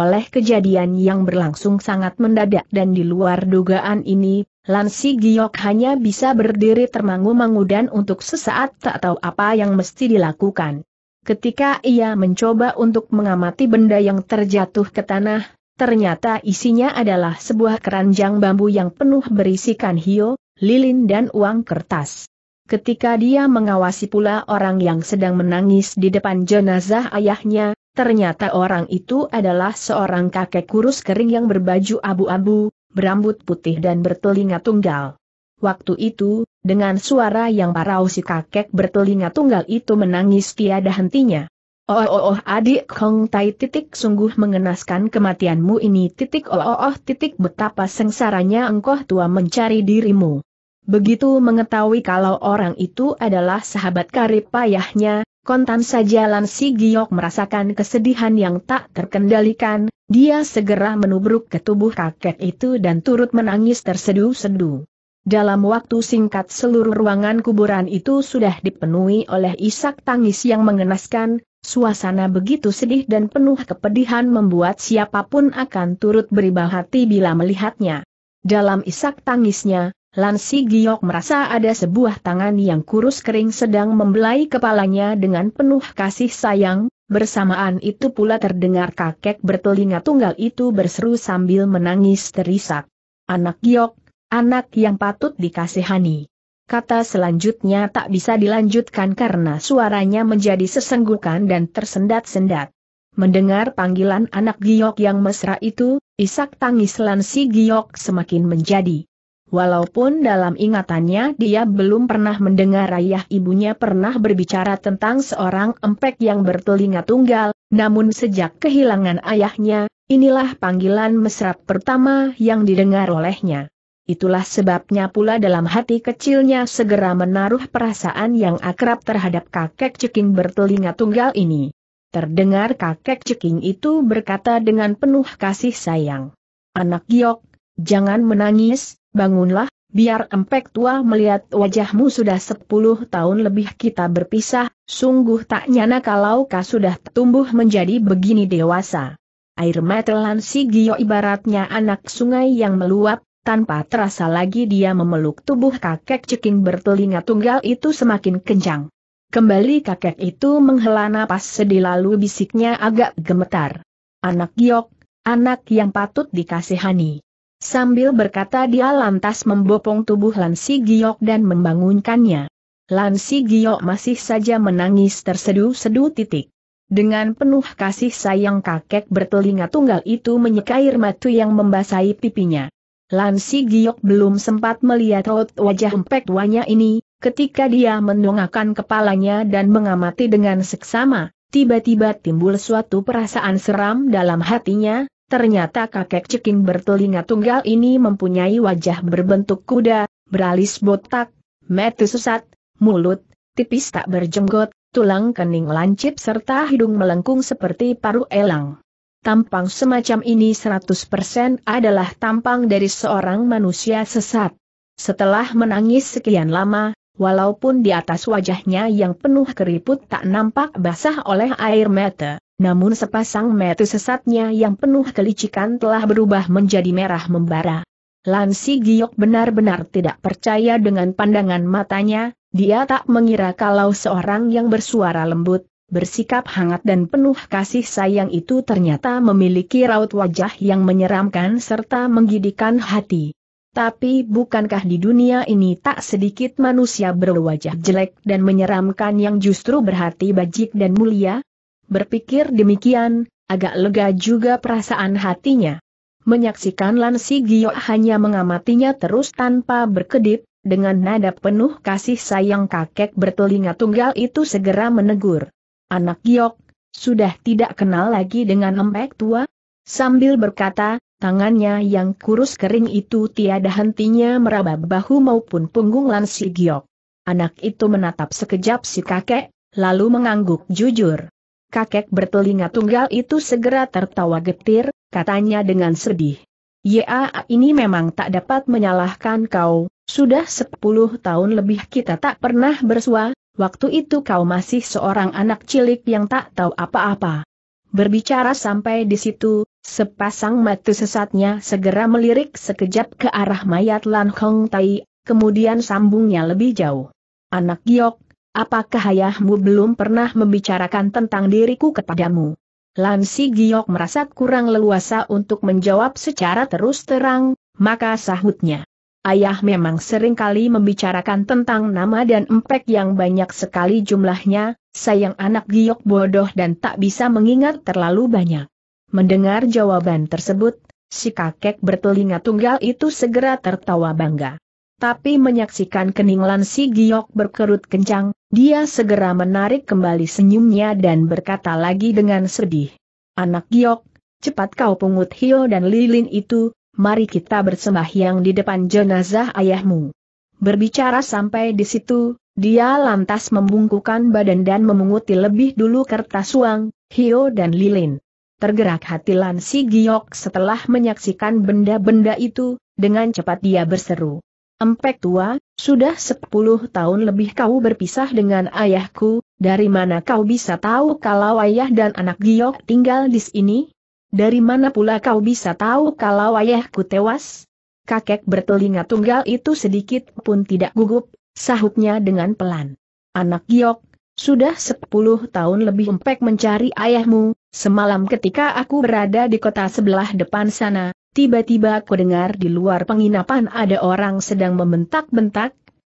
Oleh kejadian yang berlangsung sangat mendadak dan di luar dugaan ini, Lan Si Giok hanya bisa berdiri termangu-mangu dan untuk sesaat tak tahu apa yang mesti dilakukan. Ketika ia mencoba untuk mengamati benda yang terjatuh ke tanah, ternyata isinya adalah sebuah keranjang bambu yang penuh berisikan hio, lilin dan uang kertas. Ketika dia mengawasi pula orang yang sedang menangis di depan jenazah ayahnya, ternyata orang itu adalah seorang kakek kurus kering yang berbaju abu-abu, berambut putih dan bertelinga tunggal. Waktu itu, dengan suara yang parau si kakek bertelinga tunggal itu menangis tiada hentinya. Oh adik Hong Tai titik sungguh mengenaskan kematianmu ini titik titik betapa sengsaranya engkau tua mencari dirimu. Begitu mengetahui kalau orang itu adalah sahabat karib payahnya, kontan saja Lan Si Giok merasakan kesedihan yang tak terkendalikan, dia segera menubruk ke tubuh kakek itu dan turut menangis tersedu-sedu. Dalam waktu singkat seluruh ruangan kuburan itu sudah dipenuhi oleh isak tangis yang mengenaskan, suasana begitu sedih dan penuh kepedihan membuat siapapun akan turut beribah hati bila melihatnya. Dalam isak tangisnya, Lan Si Giok merasa ada sebuah tangan yang kurus kering sedang membelai kepalanya dengan penuh kasih sayang, bersamaan itu pula terdengar kakek bertelinga tunggal itu berseru sambil menangis terisak. Anak Giok, anak yang patut dikasihani. Kata selanjutnya tak bisa dilanjutkan karena suaranya menjadi sesenggukan dan tersendat-sendat. Mendengar panggilan anak Giok yang mesra itu, isak tangis Lan Si Giok semakin menjadi. Walaupun dalam ingatannya dia belum pernah mendengar ayah ibunya pernah berbicara tentang seorang empek yang bertelinga tunggal, namun sejak kehilangan ayahnya, inilah panggilan mesra pertama yang didengar olehnya. Itulah sebabnya pula dalam hati kecilnya segera menaruh perasaan yang akrab terhadap kakek ceking bertelinga tunggal ini. Terdengar kakek ceking itu berkata dengan penuh kasih sayang, "Anak Giok, jangan menangis, bangunlah, biar empek tua melihat wajahmu sudah 10 tahun lebih kita berpisah, sungguh tak nyana kalau kau sudah tumbuh menjadi begini dewasa." Air mata Lan Si Giok ibaratnya anak sungai yang meluap, tanpa terasa lagi dia memeluk tubuh kakek ceking bertelinga tunggal itu semakin kencang. Kembali kakek itu menghela napas sedih lalu bisiknya agak gemetar, "Anak Giok, anak yang patut dikasihani." Sambil berkata dia lantas membopong tubuh Lan Si Giok dan membangunkannya. Lan Si Giok masih saja menangis tersedu-sedu. Dengan penuh kasih sayang kakek bertelinga tunggal itu menyeka air mata yang membasahi pipinya. Lan Si Giok belum sempat melihat wajah empek tuanya ini. Ketika dia mendongakkan kepalanya dan mengamati dengan seksama, tiba-tiba timbul suatu perasaan seram dalam hatinya. Ternyata kakek ceking bertelinga tunggal ini mempunyai wajah berbentuk kuda, beralis botak, mata sesat, mulut tipis tak berjenggot, tulang kening lancip serta hidung melengkung seperti paru elang. Tampang semacam ini 100% adalah tampang dari seorang manusia sesat. Setelah menangis sekian lama, walaupun di atas wajahnya yang penuh keriput tak nampak basah oleh air mata, namun sepasang mata sesatnya yang penuh kelicikan telah berubah menjadi merah membara. Lan Si Giok benar-benar tidak percaya dengan pandangan matanya. Dia tak mengira kalau seorang yang bersuara lembut, bersikap hangat dan penuh kasih sayang itu ternyata memiliki raut wajah yang menyeramkan serta menggigitkan hati. Tapi bukankah di dunia ini tak sedikit manusia berwajah jelek dan menyeramkan yang justru berhati bajik dan mulia? Berpikir demikian, agak lega juga perasaan hatinya. Menyaksikan Lan Si Giok hanya mengamatinya terus tanpa berkedip, dengan nada penuh kasih sayang kakek bertelinga tunggal itu segera menegur, "Anak Giok, sudah tidak kenal lagi dengan empek tua?" Sambil berkata, tangannya yang kurus kering itu tiada hentinya meraba bahu maupun punggung Lan Si Giok. Anak itu menatap sekejap si kakek, lalu mengangguk jujur. Kakek bertelinga tunggal itu segera tertawa getir, katanya dengan sedih, "Ya, ini memang tak dapat menyalahkan kau, sudah 10 tahun lebih kita tak pernah bersua, waktu itu kau masih seorang anak cilik yang tak tahu apa-apa." Berbicara sampai di situ, sepasang mata sesatnya segera melirik sekejap ke arah mayat Lan Hong Tai, kemudian sambungnya lebih jauh, "Anak Giok, apakah ayahmu belum pernah membicarakan tentang diriku kepadamu?" Lan Si Giok merasa kurang leluasa untuk menjawab secara terus terang, maka sahutnya, "Ayah memang seringkali membicarakan tentang nama dan empek yang banyak sekali jumlahnya. Sayang anak Giok bodoh dan tak bisa mengingat terlalu banyak." Mendengar jawaban tersebut, si kakek bertelinga tunggal itu segera tertawa bangga. Tapi menyaksikan kening Lan Si Giok berkerut kencang, dia segera menarik kembali senyumnya dan berkata lagi dengan sedih, "Anak Giok, cepat kau pungut hio dan lilin itu, mari kita bersembahyang di depan jenazah ayahmu." Berbicara sampai di situ, dia lantas membungkukkan badan dan memunguti lebih dulu kertas uang, hio dan lilin. Tergerak hati Lan Si Giok setelah menyaksikan benda-benda itu, dengan cepat dia berseru, "Empek tua, sudah 10 tahun lebih kau berpisah dengan ayahku, dari mana kau bisa tahu kalau ayah dan anak Giok tinggal di sini? Dari mana pula kau bisa tahu kalau ayahku tewas?" Kakek bertelinga tunggal itu sedikit pun tidak gugup. Sahutnya dengan pelan, "Anak Giok, sudah 10 tahun lebih empek mencari ayahmu, semalam ketika aku berada di kota sebelah depan sana, tiba-tiba aku dengar di luar penginapan ada orang sedang membentak-bentak,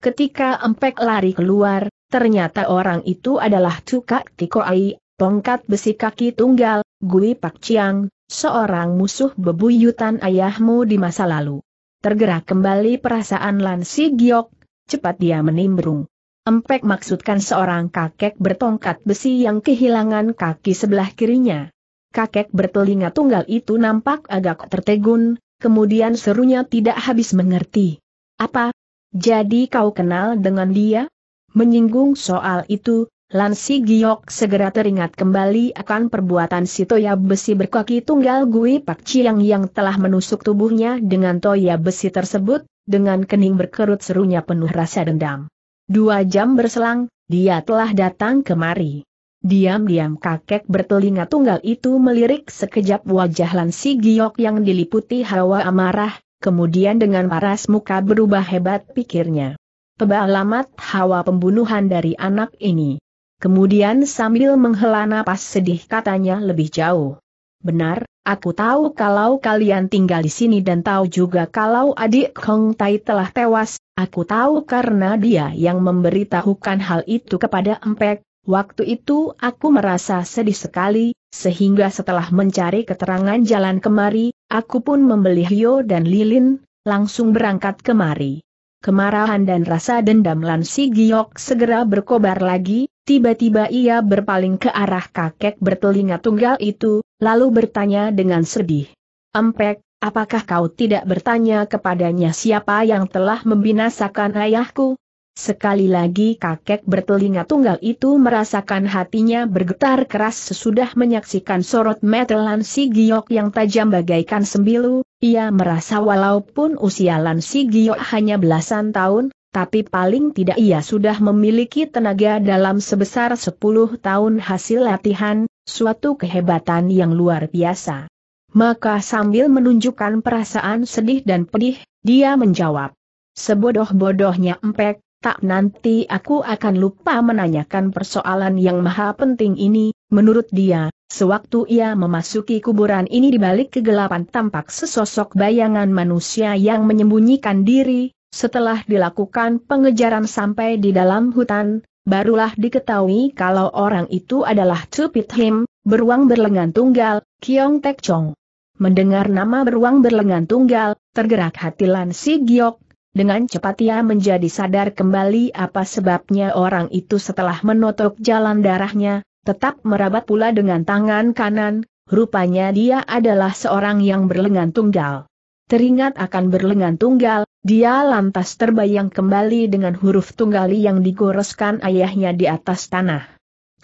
ketika empek lari keluar, ternyata orang itu adalah Cuka Tiko Ai, tongkat besi kaki tunggal, Gui Pak Chiang, seorang musuh bebuyutan ayahmu di masa lalu." Tergerak kembali perasaan Lan Si Giok. Cepat dia menimbrung, "Empek maksudkan seorang kakek bertongkat besi yang kehilangan kaki sebelah kirinya." Kakek bertelinga tunggal itu nampak agak tertegun, Kemudian serunya tidak habis mengerti. Apa? Jadi kau kenal dengan dia? Menyinggung soal itu, Lan Si Giok segera teringat kembali akan perbuatan si toya besi berkaki tunggal Gui Pak Chiang yang telah menusuk tubuhnya dengan toya besi tersebut, dengan kening berkerut serunya penuh rasa dendam. 2 jam berselang, dia telah datang kemari. Diam-diam kakek bertelinga tunggal itu melirik sekejap wajah Lan Si Giok yang diliputi hawa amarah, kemudian dengan paras muka berubah hebat pikirnya. Tebak alamat hawa pembunuhan dari anak ini. Kemudian sambil menghela napas sedih katanya lebih jauh. Benar, aku tahu kalau kalian tinggal di sini dan tahu juga kalau adik Hong Tai telah tewas, aku tahu karena dia yang memberitahukan hal itu kepada Empek. Waktu itu aku merasa sedih sekali, sehingga setelah mencari keterangan jalan kemari, aku pun membeli Hyo dan Lilin, langsung berangkat kemari. Kemarahan dan rasa dendam Lan Si Giok segera berkobar lagi, tiba-tiba ia berpaling ke arah kakek bertelinga tunggal itu, lalu bertanya dengan sedih. Empek, apakah kau tidak bertanya kepadanya siapa yang telah membinasakan ayahku? Sekali lagi kakek bertelinga tunggal itu merasakan hatinya bergetar keras sesudah menyaksikan sorot mata Lan Si Giok yang tajam bagaikan sembilu. Ia merasa walaupun usia Lan Si Giok hanya belasan tahun, tapi paling tidak ia sudah memiliki tenaga dalam sebesar 10 tahun hasil latihan, suatu kehebatan yang luar biasa. Maka sambil menunjukkan perasaan sedih dan pedih, dia menjawab, "Sebodoh-bodohnya Empek. Tak nanti aku akan lupa menanyakan persoalan yang maha penting ini." Menurut dia, sewaktu ia memasuki kuburan ini di balik kegelapan tampak sesosok bayangan manusia yang menyembunyikan diri. Setelah dilakukan pengejaran sampai di dalam hutan, barulah diketahui kalau orang itu adalah Chu Pit Him, beruang berlengan tunggal, Kiong Tek Chong. Mendengar nama beruang berlengan tunggal, tergerak hati Lan Si Giok. Dengan cepat ia menjadi sadar kembali apa sebabnya orang itu setelah menotok jalan darahnya, tetap merabat pula dengan tangan kanan, rupanya dia adalah seorang yang berlengan tunggal. Teringat akan berlengan tunggal, dia lantas terbayang kembali dengan huruf tunggali yang digoreskan ayahnya di atas tanah.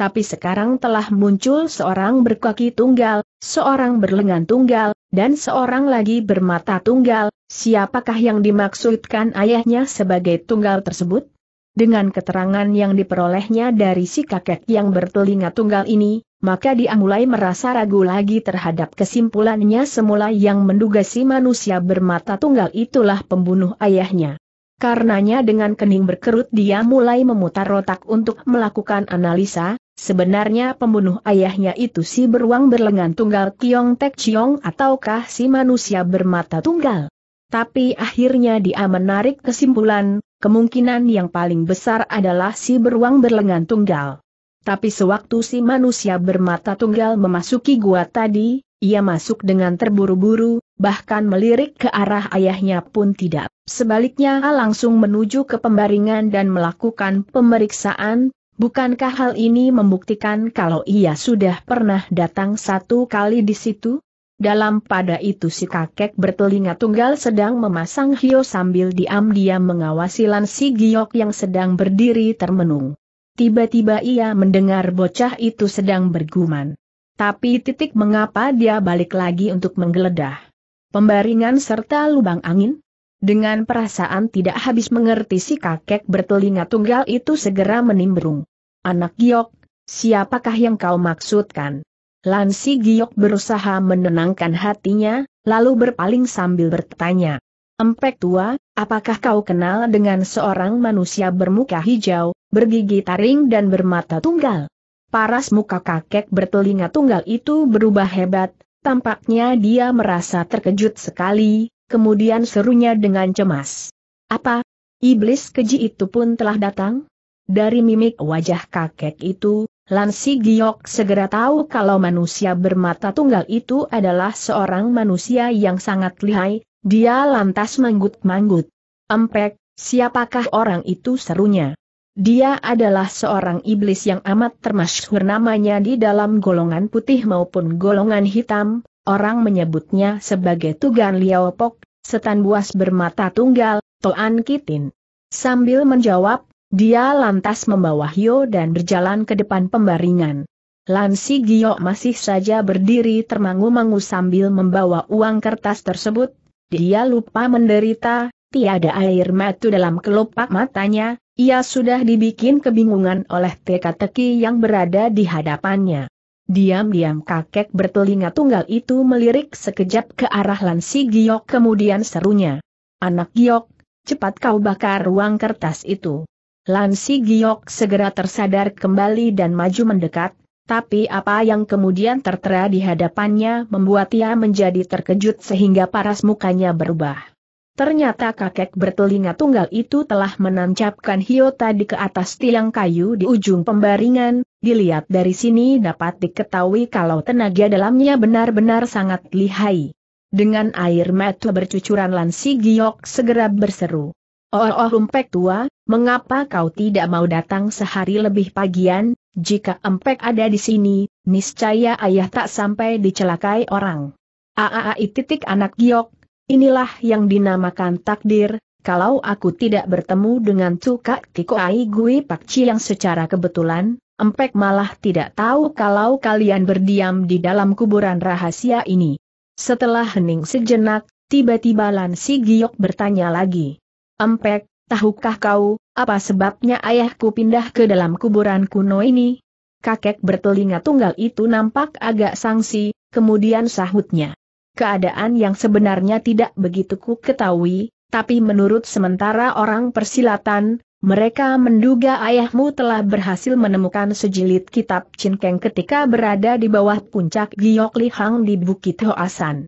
Tapi sekarang telah muncul seorang berkaki tunggal, seorang berlengan tunggal, dan seorang lagi bermata tunggal. Siapakah yang dimaksudkan ayahnya sebagai tunggal tersebut? Dengan keterangan yang diperolehnya dari si kakek yang bertelinga tunggal ini, maka dia mulai merasa ragu lagi terhadap kesimpulannya semula yang menduga si manusia bermata tunggal itulah pembunuh ayahnya. Karenanya dengan kening berkerut dia mulai memutar otak untuk melakukan analisa, sebenarnya pembunuh ayahnya itu si beruang berlengan tunggal Kiong Tek Chong ataukah si manusia bermata tunggal? Tapi akhirnya dia menarik kesimpulan, kemungkinan yang paling besar adalah si beruang berlengan tunggal. Tapi sewaktu si manusia bermata tunggal memasuki gua tadi, ia masuk dengan terburu-buru, bahkan melirik ke arah ayahnya pun tidak. Sebaliknya langsung menuju ke pembaringan dan melakukan pemeriksaan. Bukankah hal ini membuktikan kalau ia sudah pernah datang 1 kali di situ? Dalam pada itu si kakek bertelinga tunggal sedang memasang hyo sambil diam-diam mengawasi Lan Si Giok yang sedang berdiri termenung. Tiba-tiba ia mendengar bocah itu sedang bergumam. Tapi mengapa dia balik lagi untuk menggeledah pembaringan serta lubang angin? Dengan perasaan tidak habis mengerti si kakek bertelinga tunggal itu segera menimbrung. Anak Giok, siapakah yang kau maksudkan? Lan Si Giok berusaha menenangkan hatinya, lalu berpaling sambil bertanya, "Empek tua, apakah kau kenal dengan seorang manusia bermuka hijau, bergigi taring dan bermata tunggal?" Paras muka kakek bertelinga tunggal itu berubah hebat, tampaknya dia merasa terkejut sekali, kemudian serunya dengan cemas, "Apa? Iblis keji itu pun telah datang?" Dari mimik wajah kakek itu, Lan Si Giok segera tahu kalau manusia bermata tunggal itu adalah seorang manusia yang sangat lihai. Dia lantas manggut-manggut. "Empek, siapakah orang itu?" serunya. "Dia adalah seorang iblis yang amat termasyhur namanya di dalam golongan putih maupun golongan hitam, orang menyebutnya sebagai Tuan Liao Pok, setan buas bermata tunggal, Toan Kitin. Sambil menjawab, dia lantas membawa Hyo dan berjalan ke depan pembaringan. Lan Si Giok masih saja berdiri termangu-mangu sambil membawa uang kertas tersebut. Dia lupa menderita, tiada air mata dalam kelopak matanya, ia sudah dibikin kebingungan oleh teka-teki yang berada di hadapannya. Diam-diam kakek bertelinga tunggal itu melirik sekejap ke arah Lan Si Giok kemudian serunya. "Anak Giok, cepat kau bakar uang kertas itu." Lan Si Giok segera tersadar kembali dan maju mendekat, tapi apa yang kemudian tertera di hadapannya membuat ia menjadi terkejut sehingga paras mukanya berubah. Ternyata kakek bertelinga tunggal itu telah menancapkan Hyo tadi ke atas tiang kayu di ujung pembaringan. Dilihat dari sini dapat diketahui kalau tenaga dalamnya benar-benar sangat lihai. Dengan air mata bercucuran Lan Si Giok segera berseru. "Oh Empek tua, mengapa kau tidak mau datang sehari lebih pagian? Jika Empek ada di sini, niscaya ayah tak sampai dicelakai orang." "Titik anak Giok, inilah yang dinamakan takdir. Kalau aku tidak bertemu dengan Cuka Tiko Ai Gui Pak Chiang secara kebetulan, Empek malah tidak tahu kalau kalian berdiam di dalam kuburan rahasia ini." Setelah hening sejenak, tiba-tiba Lan Si Giok bertanya lagi. "Empek, tahukah kau, apa sebabnya ayahku pindah ke dalam kuburan kuno ini?" Kakek bertelinga tunggal itu nampak agak sangsi, kemudian sahutnya. "Keadaan yang sebenarnya tidak begitu ku ketahui, tapi menurut sementara orang persilatan, mereka menduga ayahmu telah berhasil menemukan sejilid kitab Cinkeng ketika berada di bawah puncak Giok Lihang di Bukit Hoasan."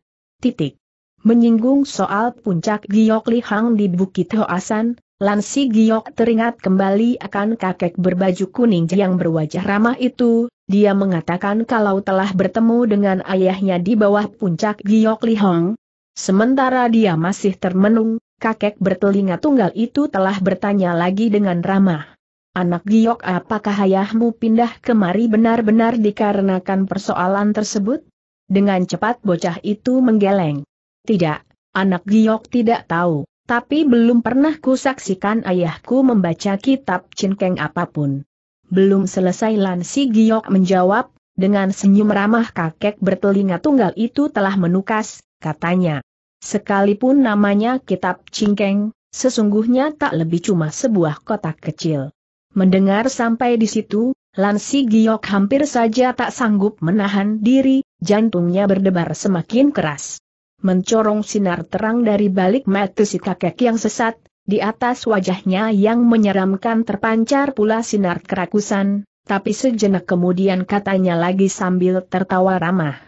Menyinggung soal puncak Giok Lihang di Bukit Hoasan, Lan Si Giok teringat kembali akan kakek berbaju kuning yang berwajah ramah itu. Dia mengatakan kalau telah bertemu dengan ayahnya di bawah puncak Giok Lihang. Sementara dia masih termenung, kakek bertelinga tunggal itu telah bertanya lagi dengan ramah. "Anak Giok, apakah ayahmu pindah kemari benar-benar dikarenakan persoalan tersebut?" Dengan cepat bocah itu menggeleng. "Tidak, anak Giok tidak tahu, tapi belum pernah kusaksikan ayahku membaca kitab Cinkeng apapun." Belum selesai Lan Si Giok menjawab, dengan senyum ramah kakek bertelinga tunggal itu telah menukas, katanya. "Sekalipun namanya kitab Cinkeng, sesungguhnya tak lebih cuma sebuah kotak kecil." Mendengar sampai di situ, Lan Si Giok hampir saja tak sanggup menahan diri, jantungnya berdebar semakin keras. Mencorong sinar terang dari balik mata si kakek yang sesat, di atas wajahnya yang menyeramkan terpancar pula sinar kerakusan, tapi sejenak kemudian katanya lagi sambil tertawa ramah.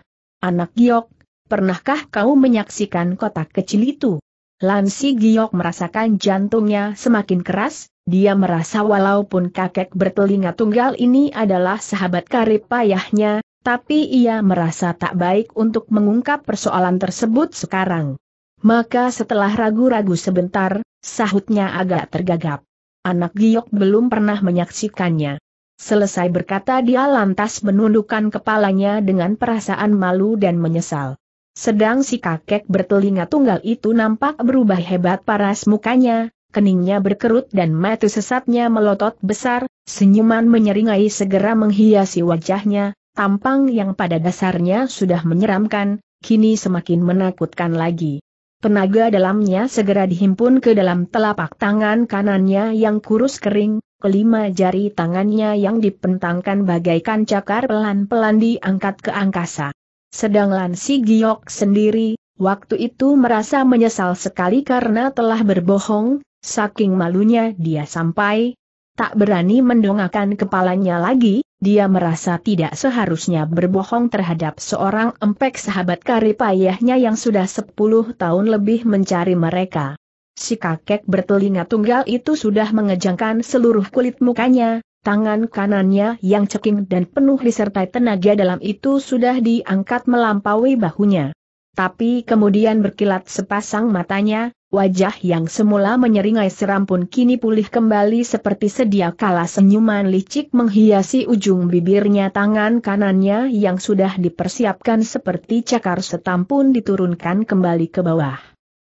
"Anak Giok, pernahkah kau menyaksikan kotak kecil itu?" Lan Si Giok merasakan jantungnya semakin keras, dia merasa walaupun kakek bertelinga tunggal ini adalah sahabat karib ayahnya, tapi ia merasa tak baik untuk mengungkap persoalan tersebut sekarang. Maka setelah ragu-ragu sebentar, sahutnya agak tergagap. "Anak Giok belum pernah menyaksikannya." Selesai berkata dia lantas menundukkan kepalanya dengan perasaan malu dan menyesal. Sedang si kakek bertelinga tunggal itu nampak berubah hebat paras mukanya, keningnya berkerut dan mata sesatnya melotot besar, senyuman menyeringai segera menghiasi wajahnya. Tampang yang pada dasarnya sudah menyeramkan, kini semakin menakutkan lagi. Tenaga dalamnya segera dihimpun ke dalam telapak tangan kanannya yang kurus kering, kelima jari tangannya yang dipentangkan bagaikan cakar pelan-pelan diangkat ke angkasa. Sedang Lan Si Giok sendiri, waktu itu merasa menyesal sekali karena telah berbohong, saking malunya dia sampai tak berani mendongakkan kepalanya lagi. Dia merasa tidak seharusnya berbohong terhadap seorang empek sahabat karib ayahnya yang sudah 10 tahun lebih mencari mereka. Si kakek bertelinga tunggal itu sudah mengejangkan seluruh kulit mukanya, tangan kanannya yang ceking dan penuh disertai tenaga dalam itu sudah diangkat melampaui bahunya. Tapi kemudian berkilat sepasang matanya, Wajah yang semula menyeringai seram pun kini pulih kembali seperti sedia kala. Senyuman licik menghiasi ujung bibirnya. Tangan kanannya yang sudah dipersiapkan seperti cakar setam pun diturunkan kembali ke bawah.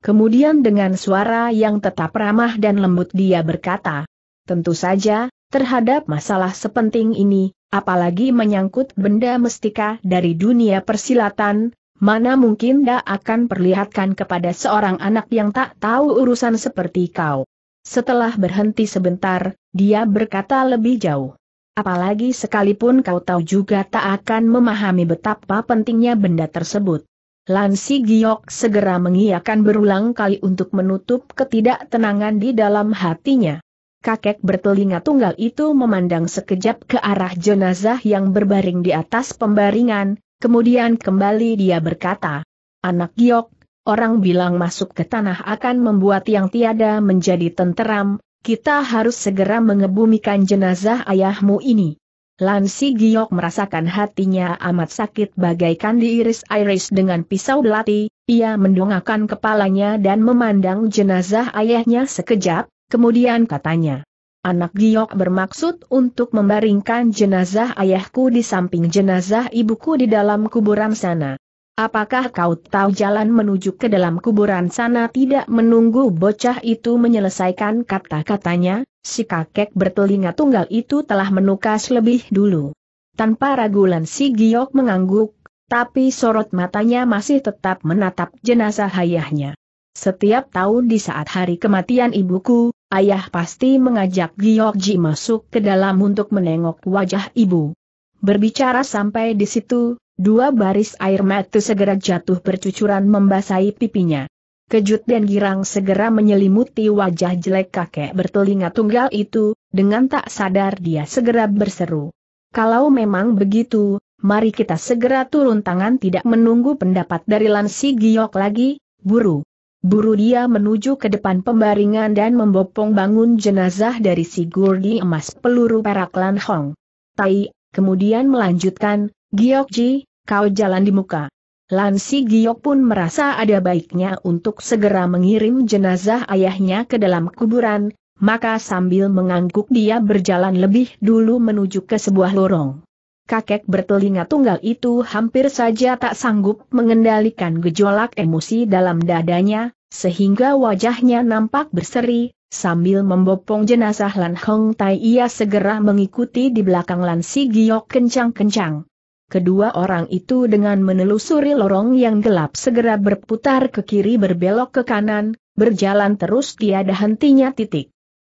Kemudian dengan suara yang tetap ramah dan lembut dia berkata, "Tentu saja, terhadap masalah sepenting ini, apalagi menyangkut benda mestika dari dunia persilatan, mana mungkin dia akan perlihatkan kepada seorang anak yang tak tahu urusan seperti kau." Setelah berhenti sebentar, dia berkata lebih jauh, "Apalagi sekalipun kau tahu juga tak akan memahami betapa pentingnya benda tersebut." Lan Si Giok segera mengiyakan berulang kali untuk menutup ketidaktenangan di dalam hatinya. Kakek bertelinga tunggal itu memandang sekejap ke arah jenazah yang berbaring di atas pembaringan, kemudian kembali dia berkata, "Anak Giok, orang bilang masuk ke tanah akan membuat yang tiada menjadi tenteram, kita harus segera mengebumikan jenazah ayahmu ini." Lan Si Giok merasakan hatinya amat sakit bagaikan diiris-iris dengan pisau belati, ia mendongakkan kepalanya dan memandang jenazah ayahnya sekejap. Kemudian katanya, "Anak Giok bermaksud untuk membaringkan jenazah ayahku di samping jenazah ibuku di dalam kuburan sana. Apakah kau tahu jalan menuju ke dalam kuburan sana?" Tidak menunggu bocah itu menyelesaikan kata-katanya, si kakek bertelinga tunggal itu telah menukas lebih dulu. Tanpa ragu Lan Si Giok mengangguk, tapi sorot matanya masih tetap menatap jenazah ayahnya. "Setiap tahun di saat hari kematian ibuku, ayah pasti mengajak Giokji masuk ke dalam untuk menengok wajah ibu." Berbicara sampai di situ, dua baris air mata segera jatuh bercucuran membasahi pipinya. Kejut dan girang segera menyelimuti wajah jelek kakek bertelinga tunggal itu. Dengan tak sadar dia segera berseru, "Kalau memang begitu, mari kita segera turun tangan." Tidak menunggu pendapat dari Lan Si Giok lagi, buru buru dia menuju ke depan pembaringan dan membopong bangun jenazah dari si gurdi emas peluru perak Lan Hong Tai, kemudian melanjutkan, "Giokji, kau jalan di muka." Lan Si Giok pun merasa ada baiknya untuk segera mengirim jenazah ayahnya ke dalam kuburan, maka sambil mengangguk dia berjalan lebih dulu menuju ke sebuah lorong. Kakek bertelinga tunggal itu hampir saja tak sanggup mengendalikan gejolak emosi dalam dadanya, sehingga wajahnya nampak berseri. Sambil membopong jenazah Lan Hong Tai ia segera mengikuti di belakang Lan Si Giok kencang-kencang. Kedua orang itu dengan menelusuri lorong yang gelap segera berputar ke kiri berbelok ke kanan, berjalan terus tiada hentinya.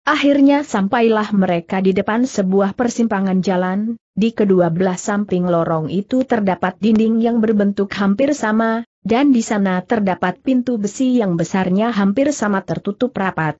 Akhirnya sampailah mereka di depan sebuah persimpangan jalan. Di kedua belah samping lorong itu terdapat dinding yang berbentuk hampir sama, dan di sana terdapat pintu besi yang besarnya hampir sama tertutup rapat.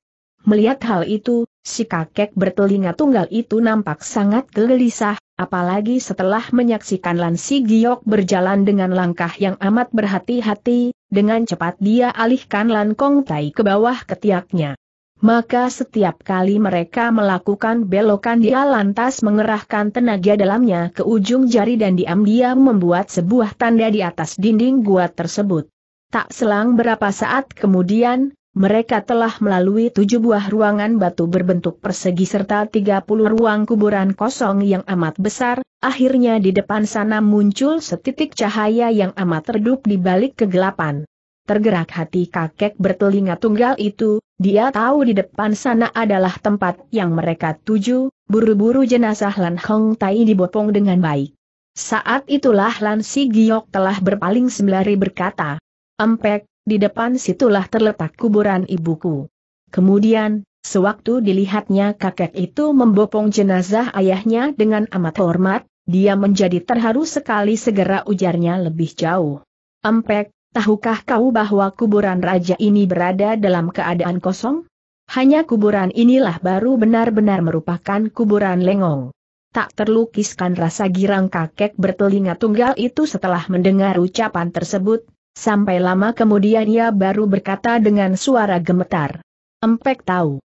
Melihat hal itu, si kakek bertelinga tunggal itu nampak sangat gelisah, apalagi setelah menyaksikan Lan Si Giok berjalan dengan langkah yang amat berhati-hati. Dengan cepat dia alihkan Lan Hong Tai ke bawah ketiaknya. Maka setiap kali mereka melakukan belokan dia lantas mengerahkan tenaga dalamnya ke ujung jari dan diam-diam membuat sebuah tanda di atas dinding gua tersebut. Tak selang berapa saat kemudian, mereka telah melalui 7 buah ruangan batu berbentuk persegi serta 30 ruang kuburan kosong yang amat besar. Akhirnya di depan sana muncul setitik cahaya yang amat redup di balik kegelapan. Tergerak hati kakek bertelinga tunggal itu, dia tahu di depan sana adalah tempat yang mereka tuju. Buru-buru jenazah Lan Hong Tai dibopong dengan baik. Saat itulah Lan Si Giok telah berpaling sembari berkata, "Empek, di depan situlah terletak kuburan ibuku." Kemudian, sewaktu dilihatnya kakek itu membopong jenazah ayahnya dengan amat hormat, dia menjadi terharu sekali. Segera ujarnya lebih jauh, "Empek, tahukah kau bahwa kuburan raja ini berada dalam keadaan kosong? Hanya kuburan inilah baru benar-benar merupakan kuburan Lengong." Tak terlukiskan rasa girang kakek bertelinga tunggal itu setelah mendengar ucapan tersebut, sampai lama kemudian ia baru berkata dengan suara gemetar, "Empek tahu."